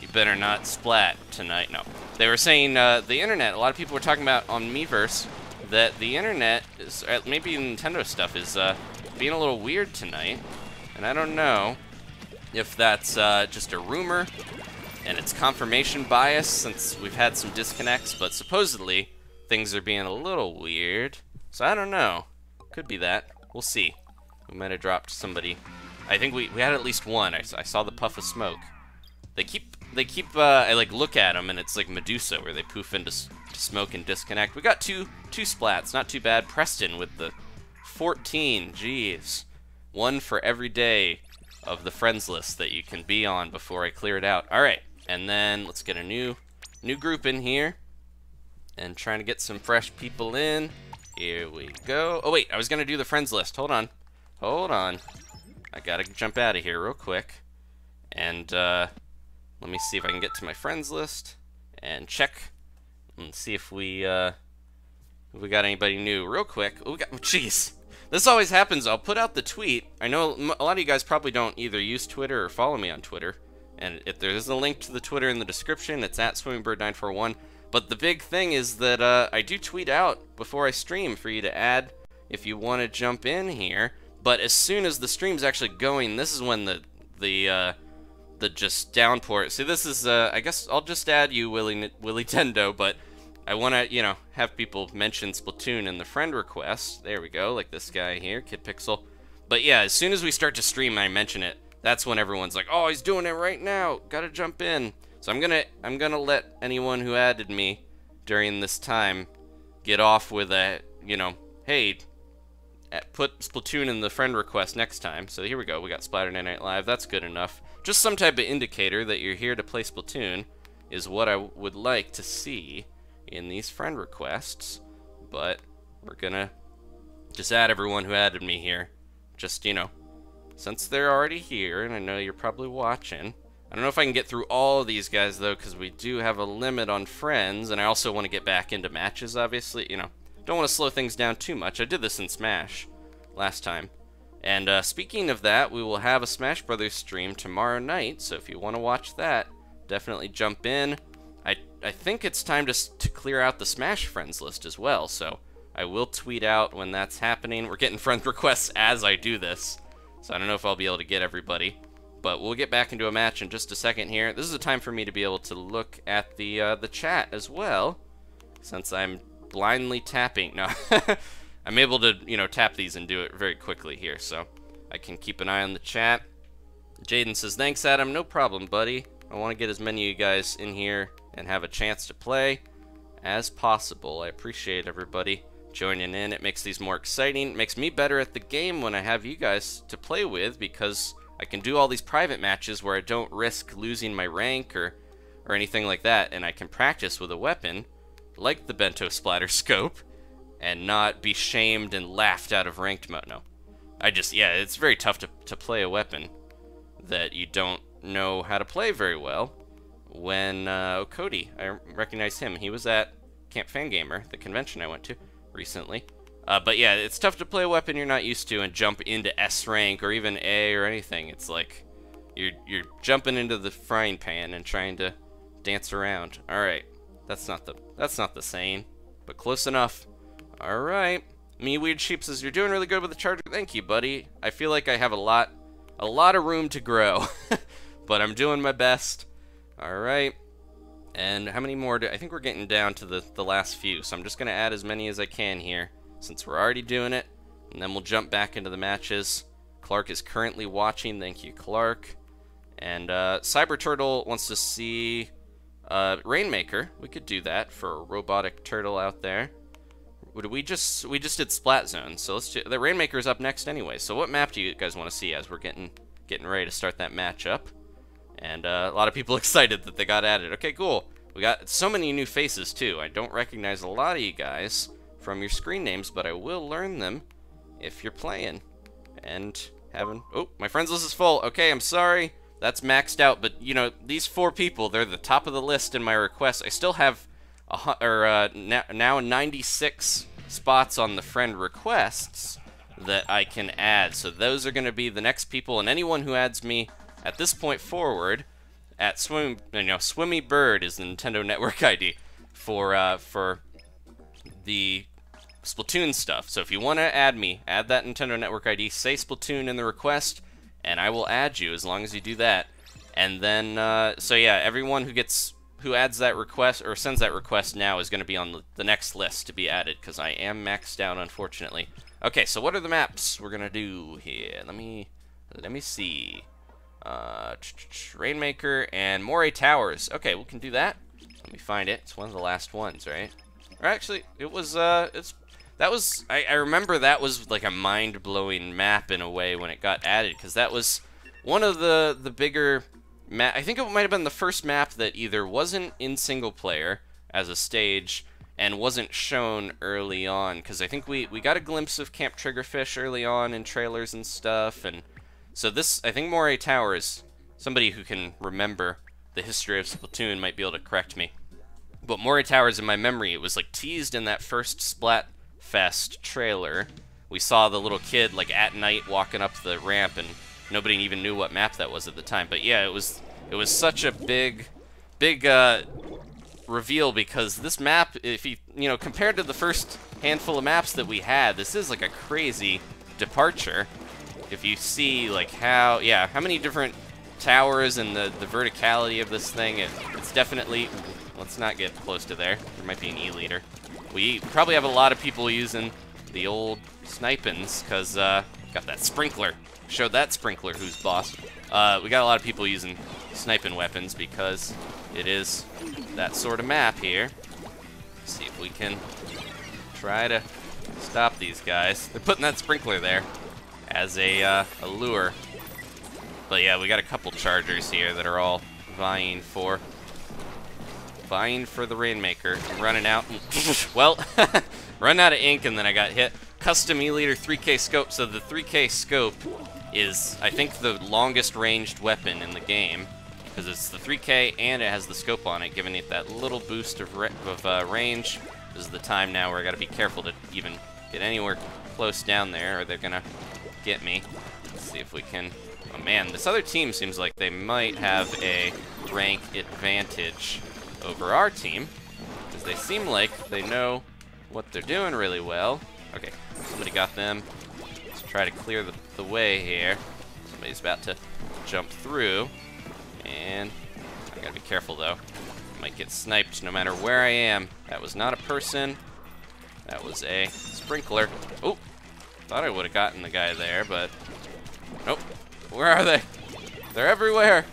you better not splat tonight. No. They were saying uh, the internet. A lot of people were talking about on Miiverse that the internet, is, or maybe Nintendo stuff, is... Uh, being a little weird tonight, and I don't know. if that's uh, just a rumor and it's confirmation bias since we've had some disconnects, but supposedly things are being a little weird. So I don't know. Could be that. We'll see. We might have dropped somebody. I think we, we had at least one. I, I saw the puff of smoke. They keep, they keep, uh, I like look at them and it's like Medusa where they poof into s smoke and disconnect. We got two, two splats, not too bad. Preston with the fourteen, jeez. One for every day of the friends list that you can be on before I clear it out. All right, and then let's get a new, new group in here and trying to get some fresh people in. Here we go. Oh wait, I was gonna do the friends list. Hold on, hold on. I gotta jump out of here real quick and uh, let me see if I can get to my friends list and check and see if we uh, if we got anybody new real quick. Oh, we got, jeez, this always happens. I'll put out the tweet. I know a lot of you guys probably don't either use Twitter or follow me on Twitter. And if there is a link to the Twitter in the description, it's at Swimming Bird nine forty-one. But the big thing is that uh, I do tweet out before I stream for you to add if you want to jump in here. But as soon as the stream's actually going, this is when the the uh, the just downpour. See, this is uh, I guess I'll just add you, Willy Willy Tendo, but I want to, you know, have people mention Splatoon in the friend request. There we go, like this guy here, Kid Pixel. But yeah, as soon as we start to stream and I mention it, that's when everyone's like, oh, he's doing it right now, gotta jump in. So I'm gonna, I'm gonna let anyone who added me during this time get off with a, you know, hey, put Splatoon in the friend request next time. So here we go, we got Splatterday Night Live, that's good enough. Just some type of indicator that you're here to play Splatoon is what I would like to see in these friend requests, but we're gonna just add everyone who added me here, just, you know, since they're already here and I know you're probably watching. I don't know if I can get through all of these guys though, because we do have a limit on friends and I also want to get back into matches, obviously, you know, don't want to slow things down too much. I did this in Smash last time, and uh, speaking of that, we will have a Smash Brothers stream tomorrow night, so if you want to watch that, definitely jump in. I, I think it's time to, to clear out the Smash friends list as well, so I will tweet out when that's happening. We're getting friend requests as I do this, so I don't know if I'll be able to get everybody, but we'll get back into a match in just a second here. This is a time for me to be able to look at the, uh, the chat as well, since I'm blindly tapping. No, I'm able to, you know, tap these and do it very quickly here, so I can keep an eye on the chat. Jaden says, thanks, Adam. No problem, buddy. I want to get as many of you guys in here and have a chance to play as possible. I appreciate everybody joining in. It makes these more exciting. It makes me better at the game when I have you guys to play with, because I can do all these private matches where I don't risk losing my rank or, or anything like that, and I can practice with a weapon like the Bento Splatterscope and not be shamed and laughed out of ranked mode. No, I just, yeah, it's very tough to, to play a weapon that you don't know how to play very well. When uh, Cody, I recognize him. He was at Camp Fangamer, the convention I went to recently. Uh, but yeah, it's tough to play a weapon you're not used to and jump into S rank or even A or anything. It's like you're you're jumping into the frying pan and trying to dance around. All right, that's not the that's not the same, but close enough. All right, Me Weird Sheep says you're doing really good with the charger. Thank you, buddy. I feel like I have a lot a lot of room to grow, but I'm doing my best. All right, and how many more do, I think we're getting down to the, the last few, so I'm just gonna add as many as I can here, since we're already doing it, and then we'll jump back into the matches. Clark is currently watching, thank you, Clark. And uh, Cyber Turtle wants to see uh, Rainmaker. We could do that for a robotic turtle out there. Would we just, we just did Splat Zones, so let's do, the Rainmaker's up next anyway, so what map do you guys wanna see as we're getting, getting ready to start that match up? And uh, a lot of people excited that they got added. Okay, cool. We got so many new faces, too. I don't recognize a lot of you guys from your screen names, but I will learn them if you're playing. And having... Oh, my friends list is full. Okay, I'm sorry. That's maxed out. But, you know, these four people, they're the top of the list in my request. I still have a, or, uh, now ninety-six spots on the friend requests that I can add. So those are going to be the next people. And anyone who adds me at this point forward, at swim, you know, Swimmy Bird is the Nintendo Network I D for uh, for the Splatoon stuff. So if you want to add me, add that Nintendo Network I D, say Splatoon in the request, and I will add you as long as you do that. And then, uh, so yeah, everyone who gets, who adds that request, or sends that request now is going to be on the next list to be added, because I am maxed out, unfortunately. Okay, so what are the maps we're going to do here? Let me, let me see. Uh, Rainmaker and Moray Towers. Okay, we can do that. Let me find it. It's one of the last ones, right? Or actually, it was, uh, it's, that was, I, I remember that was like a mind-blowing map in a way when it got added, because that was one of the, the bigger map. I think it might have been the first map that either wasn't in single player as a stage and wasn't shown early on, because I think we, we got a glimpse of Camp Triggerfish early on in trailers and stuff, and so this, I think Moray Towers, somebody who can remember the history of Splatoon might be able to correct me. But Moray Towers, in my memory, it was like teased in that first Splat Fest trailer. We saw the little kid like at night walking up the ramp, and nobody even knew what map that was at the time. But yeah, it was it was such a big, big uh, reveal, because this map, if you you know compared to the first handful of maps that we had, this is like a crazy departure. If you see like how yeah how many different towers and the the verticality of this thing, it, it's definitely. Let's not get close to there. There might be an E-leader. We probably have a lot of people using the old snipins, because uh, got that sprinkler. Showed that sprinkler who's boss. Uh, we got a lot of people using sniping weapons because it is that sort of map here. Let's see if we can try to stop these guys. They're putting that sprinkler there as a, uh, a lure. But yeah, we got a couple chargers here that are all vying for... vying for the Rainmaker. I'm running out. Well, run out of ink and then I got hit. Custom E-Leader three K scope. So the three K scope is, I think, the longest ranged weapon in the game, because it's the three K and it has the scope on it, giving it that little boost of, of uh, range. This is the time now where I got to be careful to even get anywhere close down there, or they're gonna get me. Let's see if we can. Oh man, this other team seems like they might have a rank advantage over our team, because they seem like they know what they're doing really well. Okay, somebody got them. Let's try to clear the, the way here. Somebody's about to jump through, and I gotta be careful though. I might get sniped no matter where I am. That was not a person. That was a sprinkler. Oh, thought I would have gotten the guy there, but nope. Where are they? They're everywhere.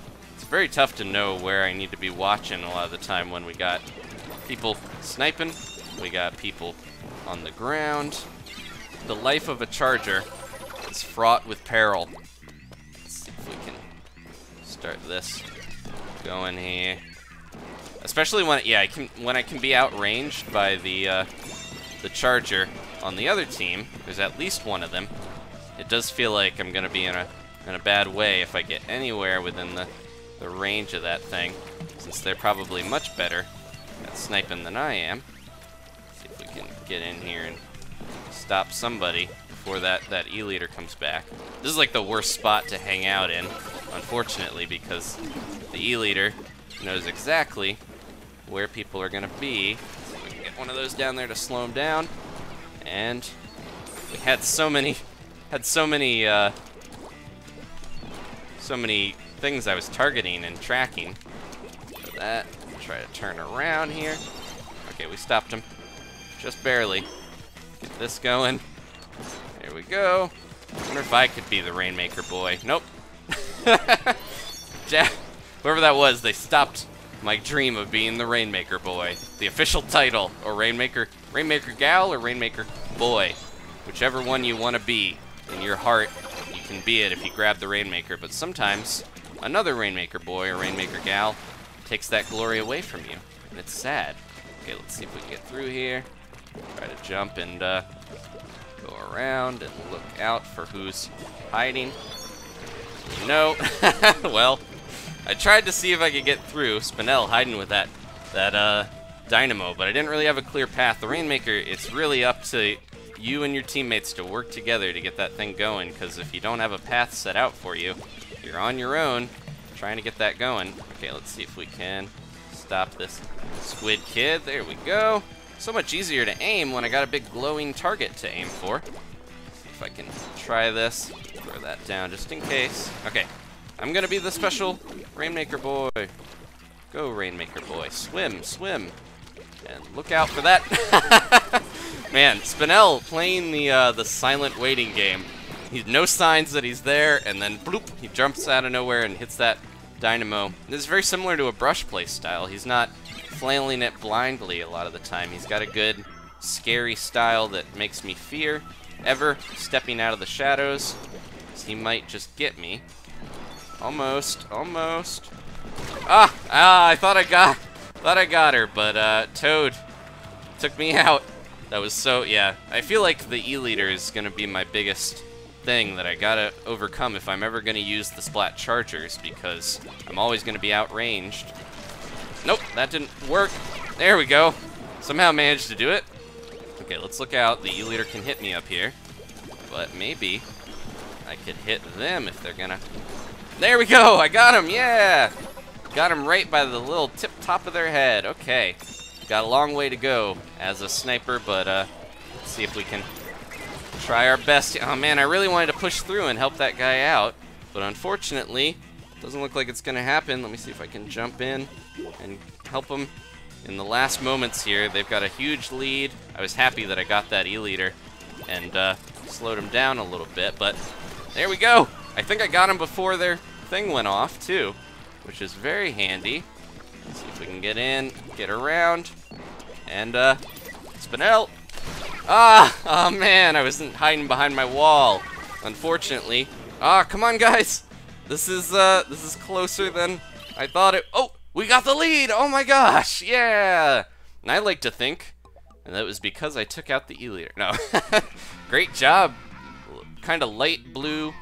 Very tough to know where I need to be watching a lot of the time when we got people sniping, we got people on the ground. The life of a charger is fraught with peril. Let's see if we can start this going here. Especially when yeah, I can when I can be outranged by the uh, the charger on the other team. There's at least one of them. It does feel like I'm gonna be in a in a bad way if I get anywhere within the the range of that thing, since they're probably much better at sniping than I am. Let's see if we can get in here and stop somebody before that, that E-leader comes back. This is like the worst spot to hang out in, unfortunately, because the E-leader knows exactly where people are gonna be. So we can get one of those down there to slow them down. And we had so many, had so many, uh, so many things I was targeting and tracking. So that, try to turn around here. Okay, we stopped him. Just barely. Get this going. There we go. I wonder if I could be the Rainmaker boy. Nope. Jack, whoever that was, they stopped my dream of being the Rainmaker boy. The official title, or Rainmaker, Rainmaker gal, or Rainmaker boy. Whichever one you want to be in your heart, you can be it if you grab the Rainmaker, but sometimes another Rainmaker boy or Rainmaker gal takes that glory away from you, and it's sad. Okay, let's see if we can get through here. Try to jump and uh, go around and look out for who's hiding. No. Well, I tried to see if I could get through Spinel hiding with that that uh, dynamo, but I didn't really have a clear path. The Rainmaker, it's really up to you and your teammates to work together to get that thing going, because if you don't have a path set out for you, you're on your own trying to get that going. Okay, let's see if we can stop this squid kid. There we go. So much easier to aim when I got a big glowing target to aim for. Let's see if I can try this. Throw that down just in case. Okay, I'm gonna be the special Rainmaker boy. Go, Rainmaker boy. Swim, swim. And look out for that. Man, Spinel playing the uh, the silent waiting game. He's no signs that he's there, and then bloop, he jumps out of nowhere and hits that dynamo. This is very similar to a brush play style. He's not flailing it blindly a lot of the time. He's got a good, scary style that makes me fear ever stepping out of the shadows. He might just get me. Almost, almost. Ah, ah! I thought I got, thought I got her, but uh, Toad took me out. That was so, yeah. I feel like the E-leader is gonna be my biggest thing that I gotta overcome if I'm ever gonna use the Splat Chargers, because I'm always gonna be outranged. Nope, that didn't work. There we go. Somehow managed to do it. Okay, let's look out. The E-leader can hit me up here, but maybe I could hit them if they're gonna. There we go. I got him. Yeah. Got him right by the little tip top of their head. Okay. Got a long way to go as a sniper, but uh, let's see if we can try our best. Oh man, I really wanted to push through and help that guy out, but unfortunately, doesn't look like it's gonna happen. Let me see if I can jump in and help him in the last moments here. They've got a huge lead. I was happy that I got that E-leader and uh, slowed him down a little bit, but there we go. I think I got him before their thing went off too, which is very handy. Let's see if we can get in, get around, and uh, Spinel. Ah, oh man, I wasn't hiding behind my wall, unfortunately. Ah, come on guys, this is uh, this is closer than I thought it. Oh, we got the lead! Oh my gosh, yeah! And I like to think, and that was because I took out the E-leader. No, great job, kind of light blue,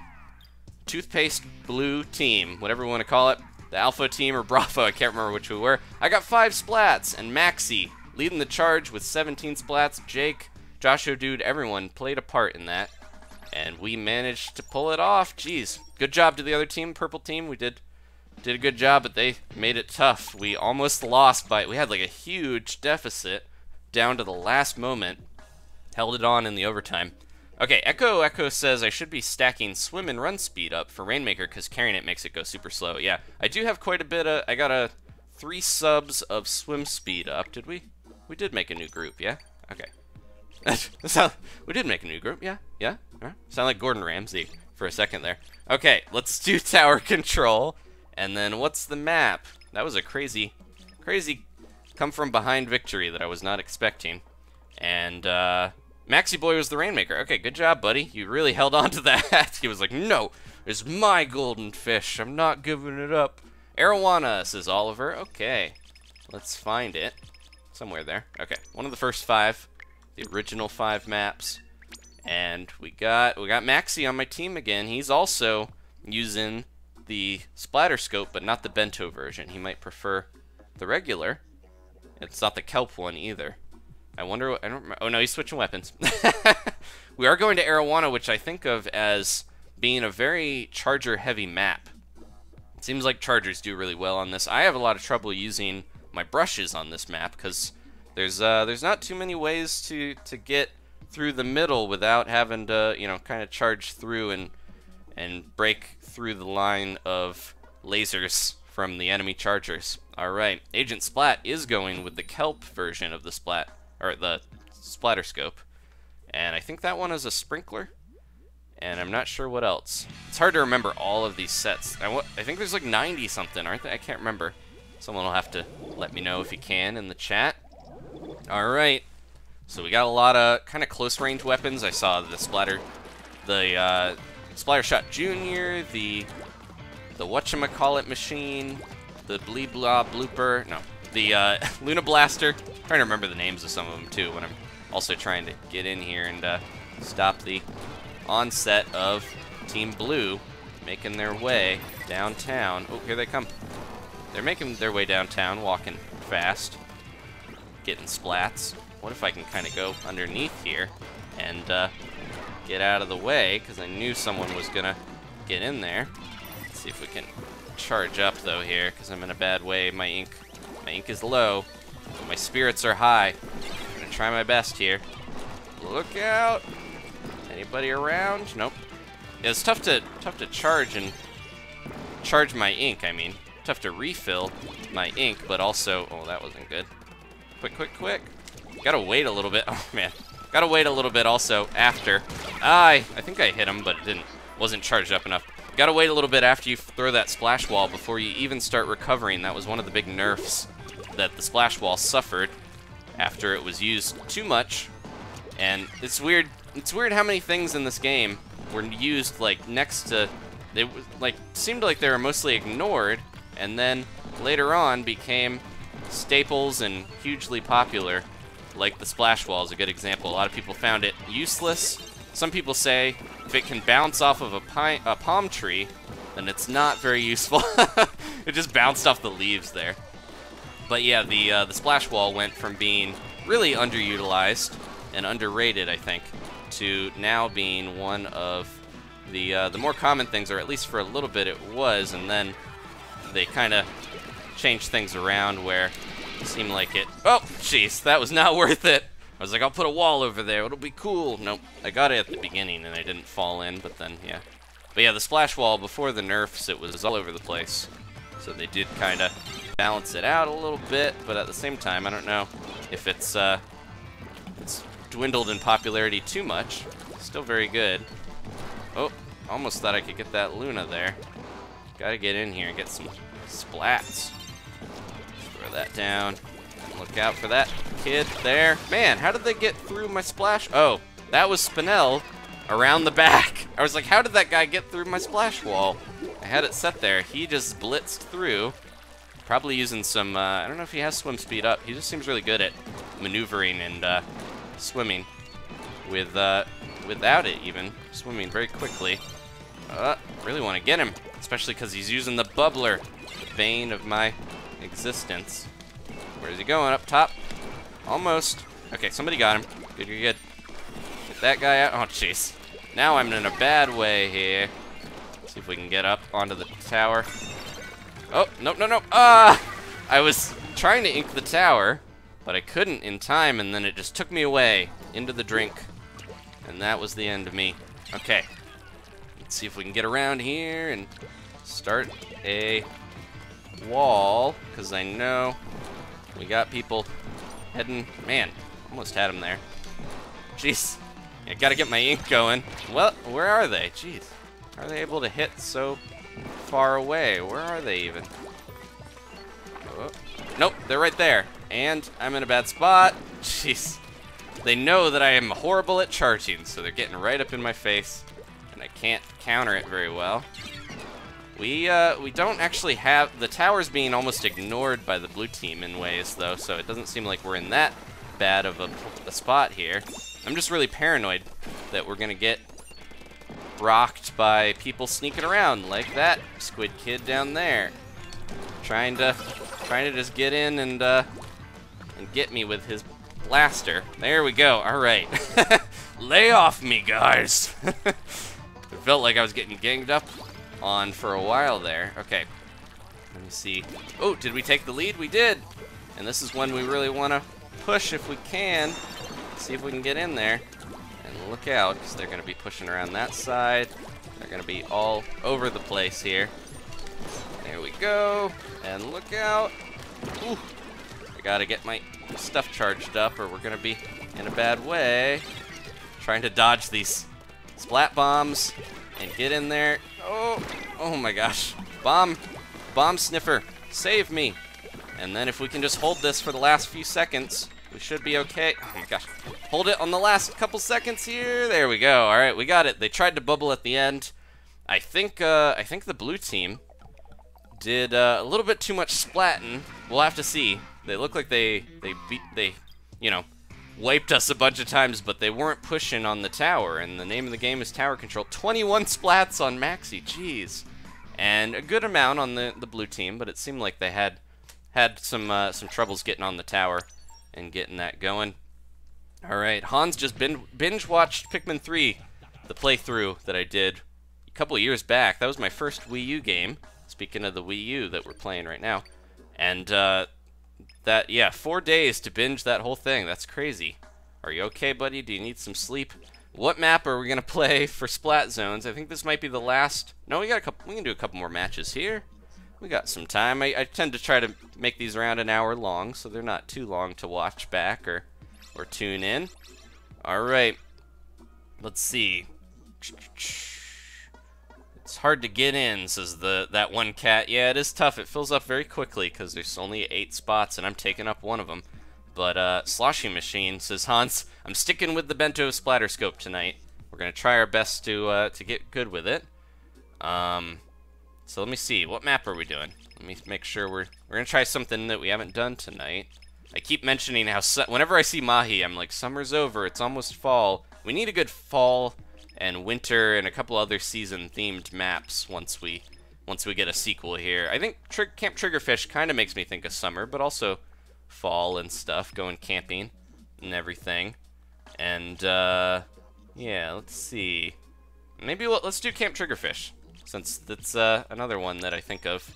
toothpaste blue team, whatever we want to call it. The Alpha team or Bravo, I can't remember which we were. I got five splats, and Maxie leading the charge with seventeen splats. Jake, Joshua Dude, everyone played a part in that, and we managed to pull it off. Jeez, good job to the other team, purple team. We did did a good job, but they made it tough. We almost lost by, we had like a huge deficit down to the last moment. Held it on in the overtime. Okay, Echo Echo says I should be stacking swim and run speed up for Rainmaker because carrying it makes it go super slow. Yeah, I do have quite a bit of, I got a three subs of swim speed up. Did we? We did make a new group, yeah? Okay. sound, we did make a new group, yeah? Yeah? All right. Sound like Gordon Ramsay for a second there. Okay, let's do Tower Control. And then what's the map? That was a crazy, crazy come from behind victory that I was not expecting. And, uh... Maxie Boy was the Rainmaker. Okay, good job, buddy. You really held on to that. He was like, no, it's my golden fish. I'm not giving it up. Arowana, says Oliver. Okay, let's find it. Somewhere there. Okay, one of the first five, the original five maps. And we got we got Maxie on my team again. He's also using the Splatterscope, but not the Bento version. He might prefer the regular. It's not the Kelp one either. I wonder what, I don't remember. Oh no, he's switching weapons. We are going to Arowana, which I think of as being a very charger heavy map. It seems like chargers do really well on this. I have a lot of trouble using my brushes on this map because there's uh, there's not too many ways to, to get through the middle without having to, you know, kind of charge through and, and break through the line of lasers from the enemy chargers. All right, Agent Splat is going with the Kelp version of the Splat. Or the Splatterscope, and I think that one is a sprinkler, and I'm not sure what else. It's hard to remember all of these sets. I, w I think there's like ninety something, aren't there? I can't remember. Someone will have to let me know if you can in the chat. All right, so we got a lot of kind of close range weapons. I saw the splatter, the uh, Splattershot Junior, the the whatchamacallit machine, the blee blah blooper. No. The uh, Luna Blaster. I'm trying to remember the names of some of them too when I'm also trying to get in here and uh, stop the onset of Team Blue making their way downtown. Oh, here they come. They're making their way downtown, walking fast, getting splats. What if I can kind of go underneath here and uh, get out of the way, because I knew someone was going to get in there. Let's see if we can charge up though here, because I'm in a bad way. My ink... My ink is low, but my spirits are high. I'm gonna try my best here. Look out! Anybody around? Nope. Yeah, it's tough to tough to charge and charge my ink. I mean, tough to refill my ink, but also, oh, that wasn't good. Quick, quick, quick. Gotta wait a little bit. Oh man, gotta wait a little bit. Also, after I, I think I hit him, but it didn't wasn't charged up enough. Gotta wait a little bit after you throw that splash wall before you even start recovering. That was one of the big nerfs that the splash wall suffered after it was used too much. And it's weird. It's weird how many things in this game were used like next to, they like seemed like they were mostly ignored, and then later on became staples and hugely popular. Like the splash wall is a good example. A lot of people found it useless. Some people say if it can bounce off of a, pine, a palm tree, then it's not very useful. It just bounced off the leaves there. But yeah, the uh, the splash wall went from being really underutilized and underrated, I think, to now being one of the uh, the more common things, or at least for a little bit it was, and then they kind of changed things around where it seemed like it, oh jeez, that was not worth it. I was like, I'll put a wall over there, it'll be cool. Nope, I got it at the beginning and I didn't fall in, but then, yeah. But yeah, the splash wall, before the nerfs, it was all over the place. So they did kind of balance it out a little bit, but at the same time, I don't know if it's, uh, it's dwindled in popularity too much. Still very good. Oh, almost thought I could get that Luna there. Gotta get in here and get some splats. Throw that down. Look out for that kid there. Man, how did they get through my splash? Oh, that was Spinel around the back. I was like, how did that guy get through my splash wall? I had it set there. He just blitzed through. Probably using some, uh, I don't know if he has swim speed up. He just seems really good at maneuvering and uh, swimming with uh, without it even. Swimming very quickly. Uh, really want to get him, especially because he's using the bubbler, the bane of my existence. Where's he going? Up top? Almost. Okay, somebody got him. Good, good, good. Get that guy out. Oh, jeez. Now I'm in a bad way here. Let's see if we can get up onto the tower. Oh, no, no, no. Ah! I was trying to ink the tower, but I couldn't in time, and then it just took me away into the drink. And that was the end of me. Okay. Let's see if we can get around here and start a wall, because I know we got people heading. Man, almost had him there. Jeez. I gotta get my ink going. Well, where are they? Jeez. Are they able to hit so far away? Where are they even? Oh. Nope, they're right there. And I'm in a bad spot. Jeez. They know that I am horrible at charging, so they're getting right up in my face. And I can't counter it very well. We, uh, we don't actually have, the tower's being almost ignored by the blue team in ways though, so it doesn't seem like we're in that bad of a, a spot here. I'm just really paranoid that we're gonna get rocked by people sneaking around like that squid kid down there. Trying to, trying to just get in and, uh, and get me with his blaster. There we go, alright. Lay off me, guys. It felt like I was getting ganged up on for a while there. Okay, let me see. Oh, did we take the lead? We did! And this is when we really want to push if we can. See if we can get in there. And look out, because they're going to be pushing around that side. They're going to be all over the place here. There we go. And look out. Ooh. I got to get my stuff charged up or we're going to be in a bad way. Trying to dodge these splat bombs and get in there. Oh, oh my gosh. Bomb, bomb sniffer, save me. And then if we can just hold this for the last few seconds, we should be okay. Oh my gosh. Hold it on the last couple seconds here. There we go. All right, we got it. They tried to bubble at the end. I think, uh, I think the blue team did uh, a little bit too much splatting. We'll have to see. They look like they, they beat, they, you know, wiped us a bunch of times, but they weren't pushing on the tower, and the name of the game is Tower Control. twenty-one splats on Maxie, jeez. And a good amount on the, the blue team, but it seemed like they had had some uh, some troubles getting on the tower and getting that going. Alright, Hans just bin binge-watched Pikmin three, the playthrough that I did a couple of years back. That was my first Wii U game, speaking of the Wii U that we're playing right now. And, uh... That, yeah, four days to binge that whole thing. That's crazy. Are you okay, buddy? Do you need some sleep? what map are we gonna play for Splat Zones? I think this might be the last. No, we got a couple. We can do a couple more matches here. We got some time. I, I tend to try to make these around an hour long, so they're not too long to watch back or or tune in. All right, let's see. It's hard to get in, says the that one cat. Yeah, it is tough. It fills up very quickly because there's only eight spots, and I'm taking up one of them. But uh, Sloshy Machine, says Hans, I'm sticking with the Bento Splatterscope tonight. We're gonna try our best to uh, to get good with it. Um, so let me see, what map are we doing? Let me make sure we're we're gonna try something that we haven't done tonight. I keep mentioning how su whenever I see Mahi, I'm like, summer's over. It's almost fall. We need a good fall and winter and a couple other season themed maps once we once we get a sequel here. I think tri Camp Triggerfish kind of makes me think of summer, but also fall and stuff, going camping and everything. And uh, yeah, let's see. Maybe we'll, let's do Camp Triggerfish, since that's uh, another one that I think of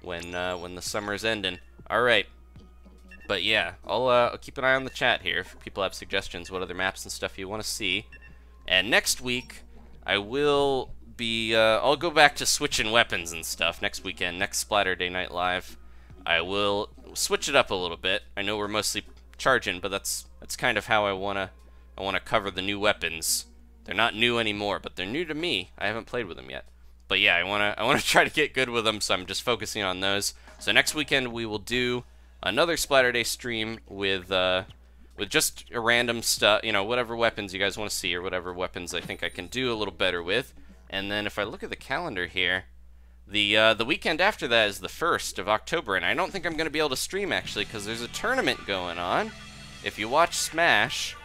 when uh, when the summer's ending. All right, but yeah, I'll, uh, I'll keep an eye on the chat here if people have suggestions what other maps and stuff you want to see. And next week, I will be, uh, I'll go back to switching weapons and stuff next weekend, next Splatterday Night Live. I will switch it up a little bit. I know we're mostly charging, but that's that's kind of how I want to I want to cover the new weapons. They're not new anymore, but they're new to me. I haven't played with them yet. But yeah, I want to I want to try to get good with them, so I'm just focusing on those. So next weekend, we will do another Splatterday stream with... Uh, with just a random stuff, you know, whatever weapons you guys want to see or whatever weapons I think I can do a little better with. And then if I look at the calendar here, the uh, the weekend after that is the first of October, and I don't think I'm going to be able to stream, actually, because there's a tournament going on. If you watch Smash,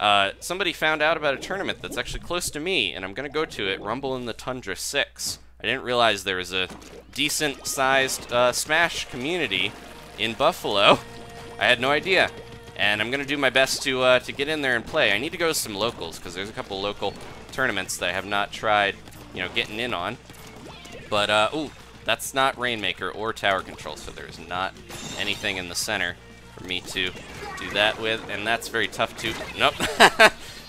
uh, somebody found out about a tournament that's actually close to me, and I'm going to go to it, Rumble in the Tundra six. I didn't realize there was a decent-sized uh, Smash community in Buffalo. I had no idea. And I'm going to do my best to uh, to get in there and play. I need to go to some locals, because there's a couple local tournaments that I have not tried, you know, getting in on. But, uh, ooh, that's not Rainmaker or Tower Control, so there's not anything in the center for me to do that with. And that's very tough to... Nope.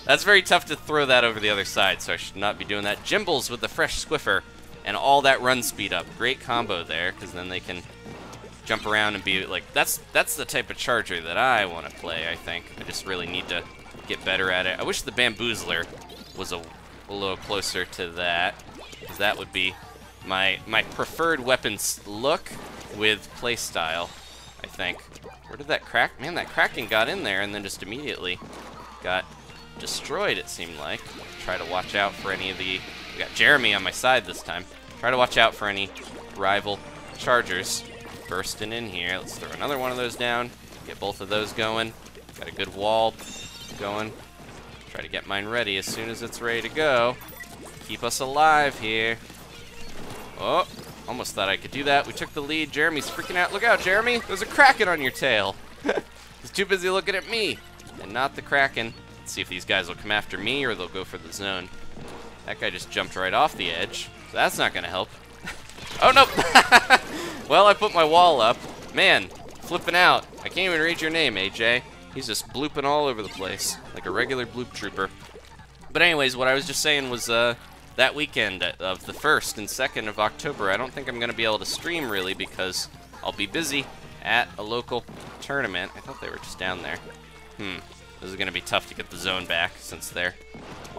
That's very tough to throw that over the other side, so I should not be doing that. Jimbles with the fresh squiffer and all that run speed up. Great combo there, because then they can... jump around and be like, that's that's the type of charger that I want to play, I think. I just really need to get better at it. I wish the bamboozler was a, a little closer to that, because that would be my my preferred weapons look with playstyle, I think. Where did that crack? Man, that Kraken got in there and then just immediately got destroyed, it seemed like. Try to watch out for any of the... We got Jeremy on my side this time. Try to watch out for any rival chargers. Bursting in here. Let's throw another one of those down. Get both of those going. Got a good wall going. Try to get mine ready as soon as it's ready to go. Keep us alive here. Oh, almost thought I could do that. We took the lead. Jeremy's freaking out. Look out, Jeremy. There's a Kraken on your tail. He's too busy looking at me and not the Kraken. Let's see if these guys will come after me or they'll go for the zone. That guy just jumped right off the edge. So that's not going to help. Oh, no. Well, I put my wall up. Man, flipping out. I can't even read your name, A J. He's just blooping all over the place like a regular bloop trooper. But anyways, what I was just saying was uh, that weekend of the first and second of October, I don't think I'm going to be able to stream, really, because I'll be busy at a local tournament. I thought they were just down there. Hmm. This is going to be tough to get the zone back since they're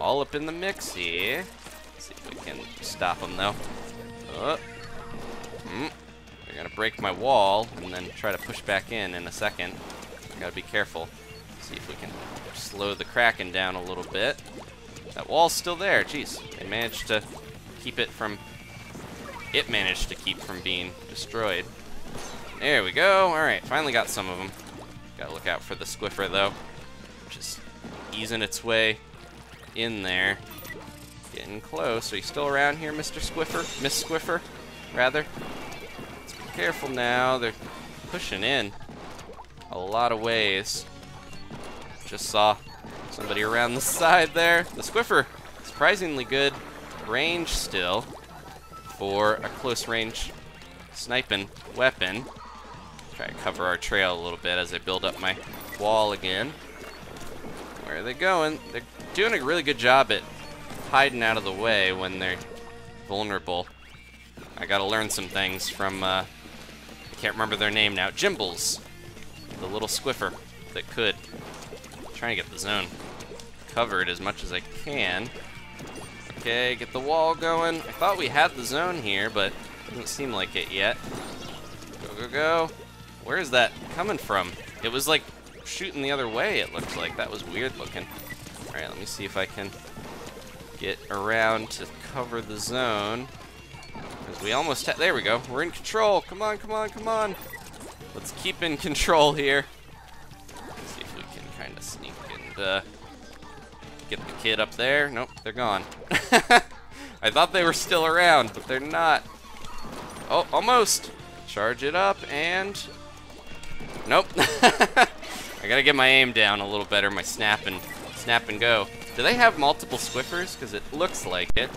all up in the mix here. Let's see if we can stop them, though. Oh. Hmm. They're gonna break my wall and then try to push back in in a second. Gotta be careful. See if we can slow the Kraken down a little bit. That wall's still there. Jeez, they managed to keep it from. It managed to keep from being destroyed. There we go. All right, finally got some of them. Gotta look out for the squiffer though. Just easing its way in there. Getting close. Are you still around here, Mister Squiffer? Miss Squiffer, rather? Let's be careful now. They're pushing in a lot of ways. Just saw somebody around the side there. The Squiffer, surprisingly good range still for a close-range sniping weapon. Try to cover our trail a little bit as I build up my wall again. Where are they going? They're doing a really good job at hiding out of the way when they're vulnerable. I gotta learn some things from, uh, I can't remember their name now. Jimbles, the little squiffer that could. I'm trying to get the zone covered as much as I can. Okay, get the wall going. I thought we had the zone here, but it doesn't seem like it yet. Go, go, go. Where is that coming from? It was like shooting the other way, it looked like. That was weird looking. Alright, let me see if I can get around to cover the zone. Because we almost had. There we go. We're in control. Come on, come on, come on. Let's keep in control here. Let's see if we can kind of sneak and uh, get the kid up there. Nope, they're gone. I thought they were still around, but they're not. Oh, almost. Charge it up and. Nope. I gotta get my aim down a little better, my snap and, snap and go. Do they have multiple squiffers? Because it looks like it.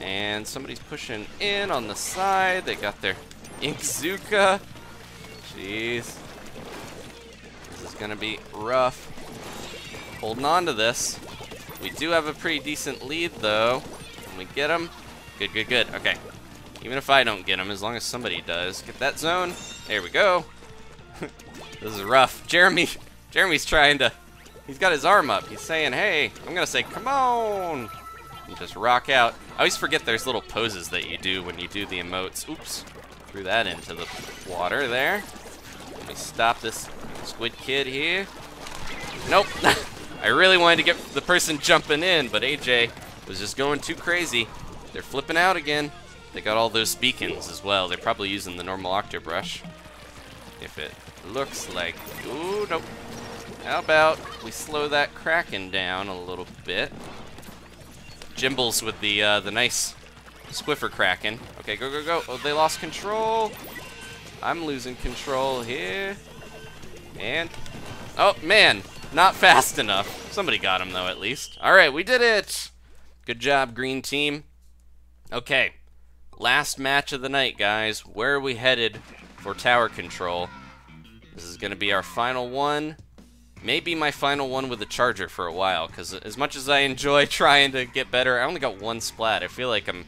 And somebody's pushing in on the side. They got their inkzooka. Jeez. This is gonna be rough. Holding on to this. We do have a pretty decent lead, though. Can we get them? Good, good, good. Okay. Even if I don't get them, as long as somebody does. Get that zone. There we go. This is rough. Jeremy, Jeremy's trying to, he's got his arm up. He's saying, hey, I'm gonna say, come on, and just rock out. I always forget there's little poses that you do when you do the emotes. Oops, threw that into the water there. Let me stop this squid kid here. Nope, I really wanted to get the person jumping in, but A J was just going too crazy. They're flipping out again. They got all those beacons as well. They're probably using the normal octobrush. If it looks like, ooh, nope. How about we slow that Kraken down a little bit? Jimbles with the uh, the nice squiffer Kraken. Okay, go, go, go. Oh, they lost control. I'm losing control here. And, oh man, not fast enough. Somebody got him though, at least. All right, we did it. Good job, green team. Okay, last match of the night, guys. Where are we headed? For Tower Control. This is gonna be our final one. Maybe my final one with the charger for a while, because as much as I enjoy trying to get better, I only got one splat. I feel like I'm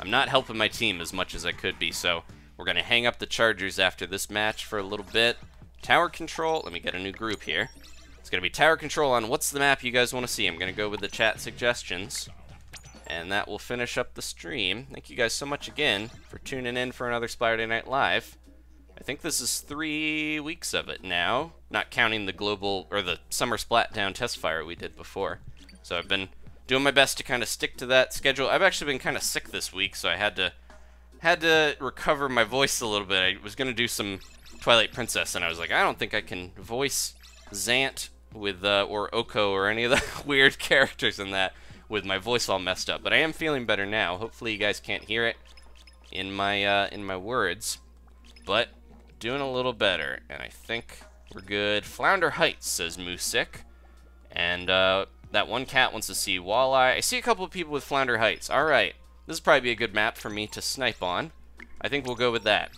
I'm not helping my team as much as I could be, so we're gonna hang up the chargers after this match for a little bit. Tower Control, let me get a new group here. It's gonna be Tower Control on what's the map you guys wanna see. I'm gonna go with the chat suggestions, and that will finish up the stream. Thank you guys so much again for tuning in for another Splatterday Night Live. I think this is three weeks of it now, not counting the global or the summer Splatdown test fire we did before. So I've been doing my best to kind of stick to that schedule. I've actually been kind of sick this week, so I had to had to recover my voice a little bit. I was gonna do some Twilight Princess, and I was like, I don't think I can voice Zant with uh, or Oko or any of the weird characters in that with my voice all messed up. But I am feeling better now. Hopefully you guys can't hear it in my uh, in my words, but. Doing a little better, and I think we're good. Flounder Heights, says Moosick. And uh, that one cat wants to see Walleye. I see a couple of people with Flounder Heights. All right, this would probably be a good map for me to snipe on. I think we'll go with that.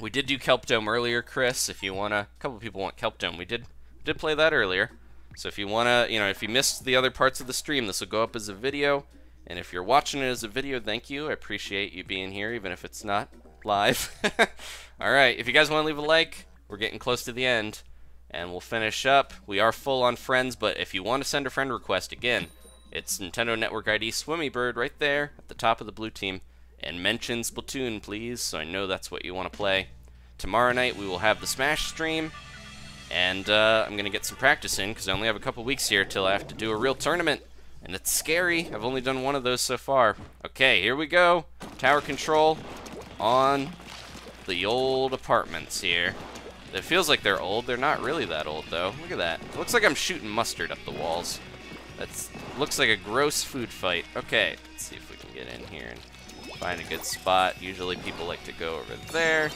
We did do Kelp Dome earlier, Chris, if you want to. A couple of people want Kelp Dome. We did, did play that earlier. So if you want to, you know, if you missed the other parts of the stream, this will go up as a video. And if you're watching it as a video, thank you. I appreciate you being here, even if it's not live. All right, if you guys want to leave a like, we're getting close to the end, and we'll finish up. We are full on friends, but if you want to send a friend request, again, it's Nintendo Network I D Swimming Bird right there at the top of the blue team, and mention Splatoon, please, so I know that's what you want to play. Tomorrow night, we will have the Smash stream, and uh, I'm going to get some practice in, because I only have a couple weeks here till I have to do a real tournament, and it's scary. I've only done one of those so far. Okay, here we go. Tower Control. On the old apartments here. It feels like they're old. They're not really that old, though. Look at that. It looks like I'm shooting mustard up the walls. That looks like a gross food fight. Okay, let's see if we can get in here and find a good spot. Usually people like to go over there and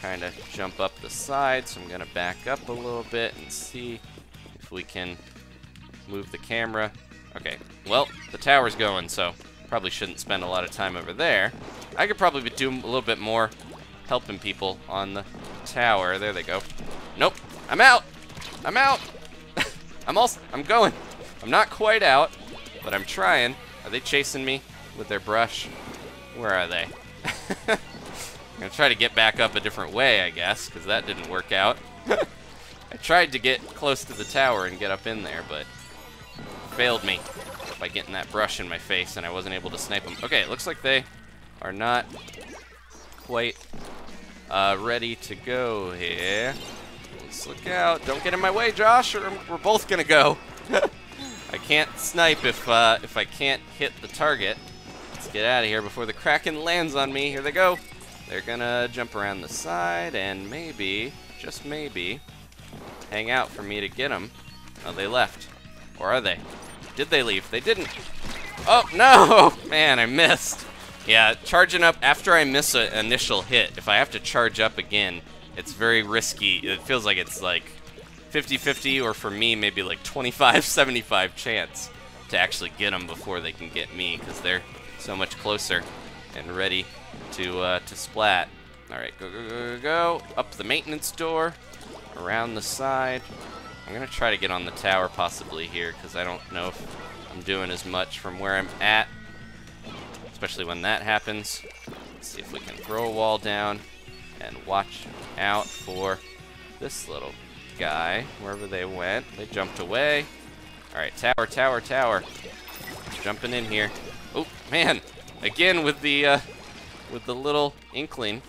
kind of jump up the side, so I'm going to back up a little bit and see if we can move the camera. Okay, well, the tower's going, so probably shouldn't spend a lot of time over there. I could probably do a little bit more helping people on the tower. There they go. Nope. I'm out. I'm out. I'm also. I'm going. I'm not quite out, but I'm trying. Are they chasing me with their brush? Where are they? I'm gonna try to get back up a different way, I guess, because that didn't work out. I tried to get close to the tower and get up in there, but failed me by getting that brush in my face, and I wasn't able to snipe them. Okay, it looks like they are not quite uh, ready to go here. Let's look out. Don't get in my way, Josh, or we're both gonna go. I can't snipe if uh, if I can't hit the target. Let's get out of here before the Kraken lands on me. Here they go. They're gonna jump around the side and maybe, just maybe, hang out for me to get them. Oh, they left. Or are they? Did they leave? They didn't. Oh, no! Man, I missed. Yeah, charging up after I miss an initial hit, if I have to charge up again, it's very risky. It feels like it's like fifty fifty, or for me, maybe like twenty-five seventy-five chance to actually get them before they can get me, because they're so much closer and ready to, uh, to splat. All right, go, go, go, go, go. Up the maintenance door, around the side. I'm gonna try to get on the tower possibly here, because I don't know if I'm doing as much from where I'm at, especially when that happens. Let's see if we can throw a wall down and watch out for this little guy, wherever they went. They jumped away. All right, tower, tower, tower. Jumping in here. Oh, man, again with the, uh, with the little inkling,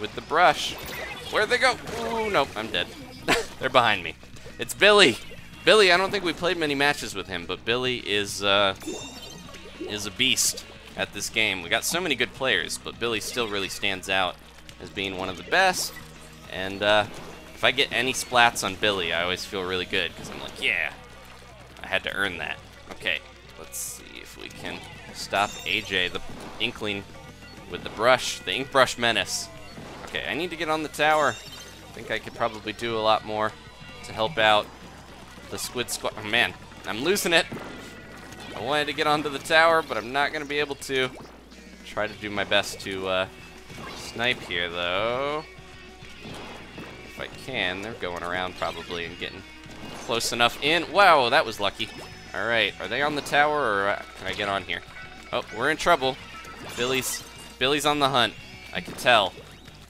with the brush. Where'd they go? Ooh, nope, I'm dead. They're behind me. It's Billy. Billy, I don't think we played many matches with him, but Billy is uh, is a beast at this game. We got so many good players, but Billy still really stands out as being one of the best. And uh, if I get any splats on Billy, I always feel really good, because I'm like, yeah, I had to earn that. Okay, let's see if we can stop A J, the inkling, with the brush, the ink brush menace. Okay, I need to get on the tower. I think I could probably do a lot more to help out the squid squad. Oh man, I'm losing it. I wanted to get onto the tower, but I'm not gonna be able to. Try to do my best to uh, snipe here though. If I can, they're going around probably and getting close enough in. Wow, that was lucky. All right, are they on the tower or uh, can I get on here? Oh, we're in trouble. Billy's, Billy's on the hunt. I could tell.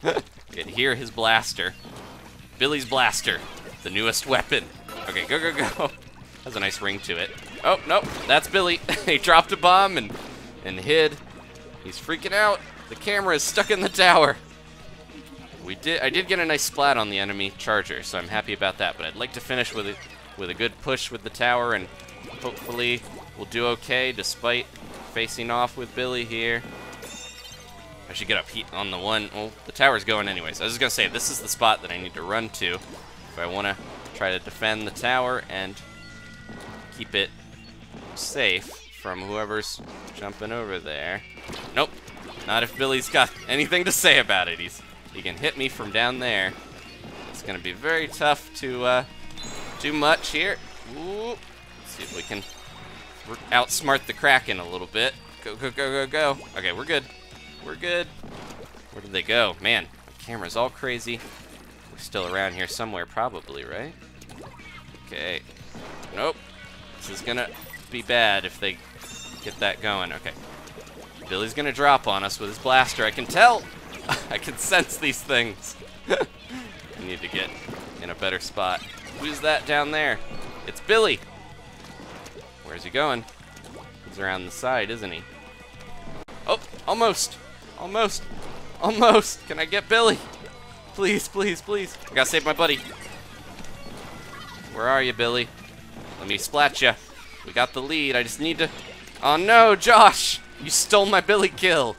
I could hear his blaster. Billy's blaster. The newest weapon. Okay, go, go, go. Has a nice ring to it. Oh, nope, that's Billy. He dropped a bomb and, and hid. He's freaking out. The camera is stuck in the tower. We did. I did get a nice splat on the enemy charger, so I'm happy about that, but I'd like to finish with a, with a good push with the tower, and hopefully we'll do okay despite facing off with Billy here. I should get up heat on the one. Well, the tower's going anyways. I was just gonna say, this is the spot that I need to run to. If I want to try to defend the tower and keep it safe from whoever's jumping over there. Nope, not if Billy's got anything to say about it. He's he can hit me from down there. It's gonna be very tough to uh, do much here. Ooh. Let's see if we can outsmart the Kraken a little bit. Go, go, go, go, go. Okay, we're good. We're good. Where did they go? Man, my camera's all crazy. Still around here somewhere probably, right? Okay. Nope. This is gonna be bad if they get that going. Okay. Billy's gonna drop on us with his blaster. I can tell. I can sense these things. I need to get in a better spot. Who's that down there? It's Billy. Where's he going? He's around the side, isn't he? Oh, almost. Almost. Almost. Can I get Billy? Please, please, please. I gotta save my buddy. Where are you, Billy? Let me splat ya. We got the lead. I just need to... Oh, no, Josh! You stole my Billy kill.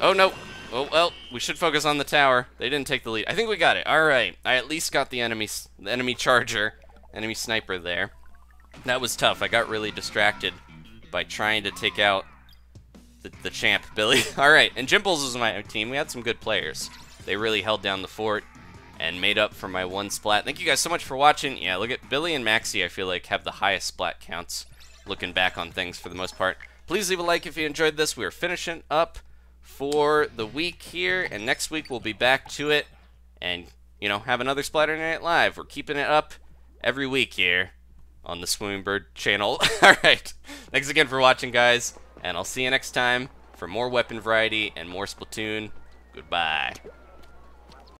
Oh, no. Oh, well, we should focus on the tower. They didn't take the lead. I think we got it. All right. I at least got the enemy, the enemy charger, enemy sniper there. That was tough. I got really distracted by trying to take out the, the champ, Billy. All right. And Jimbles was my team. We had some good players. They really held down the fort and made up for my one splat. Thank you guys so much for watching. Yeah, look at Billy and Maxie, I feel like, have the highest splat counts, looking back on things for the most part. Please leave a like if you enjoyed this. We are finishing up for the week here, and next week we'll be back to it and, you know, have another Splatterday Night Live. We're keeping it up every week here on the Swimming Bird channel. Alright, thanks again for watching, guys, and I'll see you next time for more weapon variety and more Splatoon. Goodbye.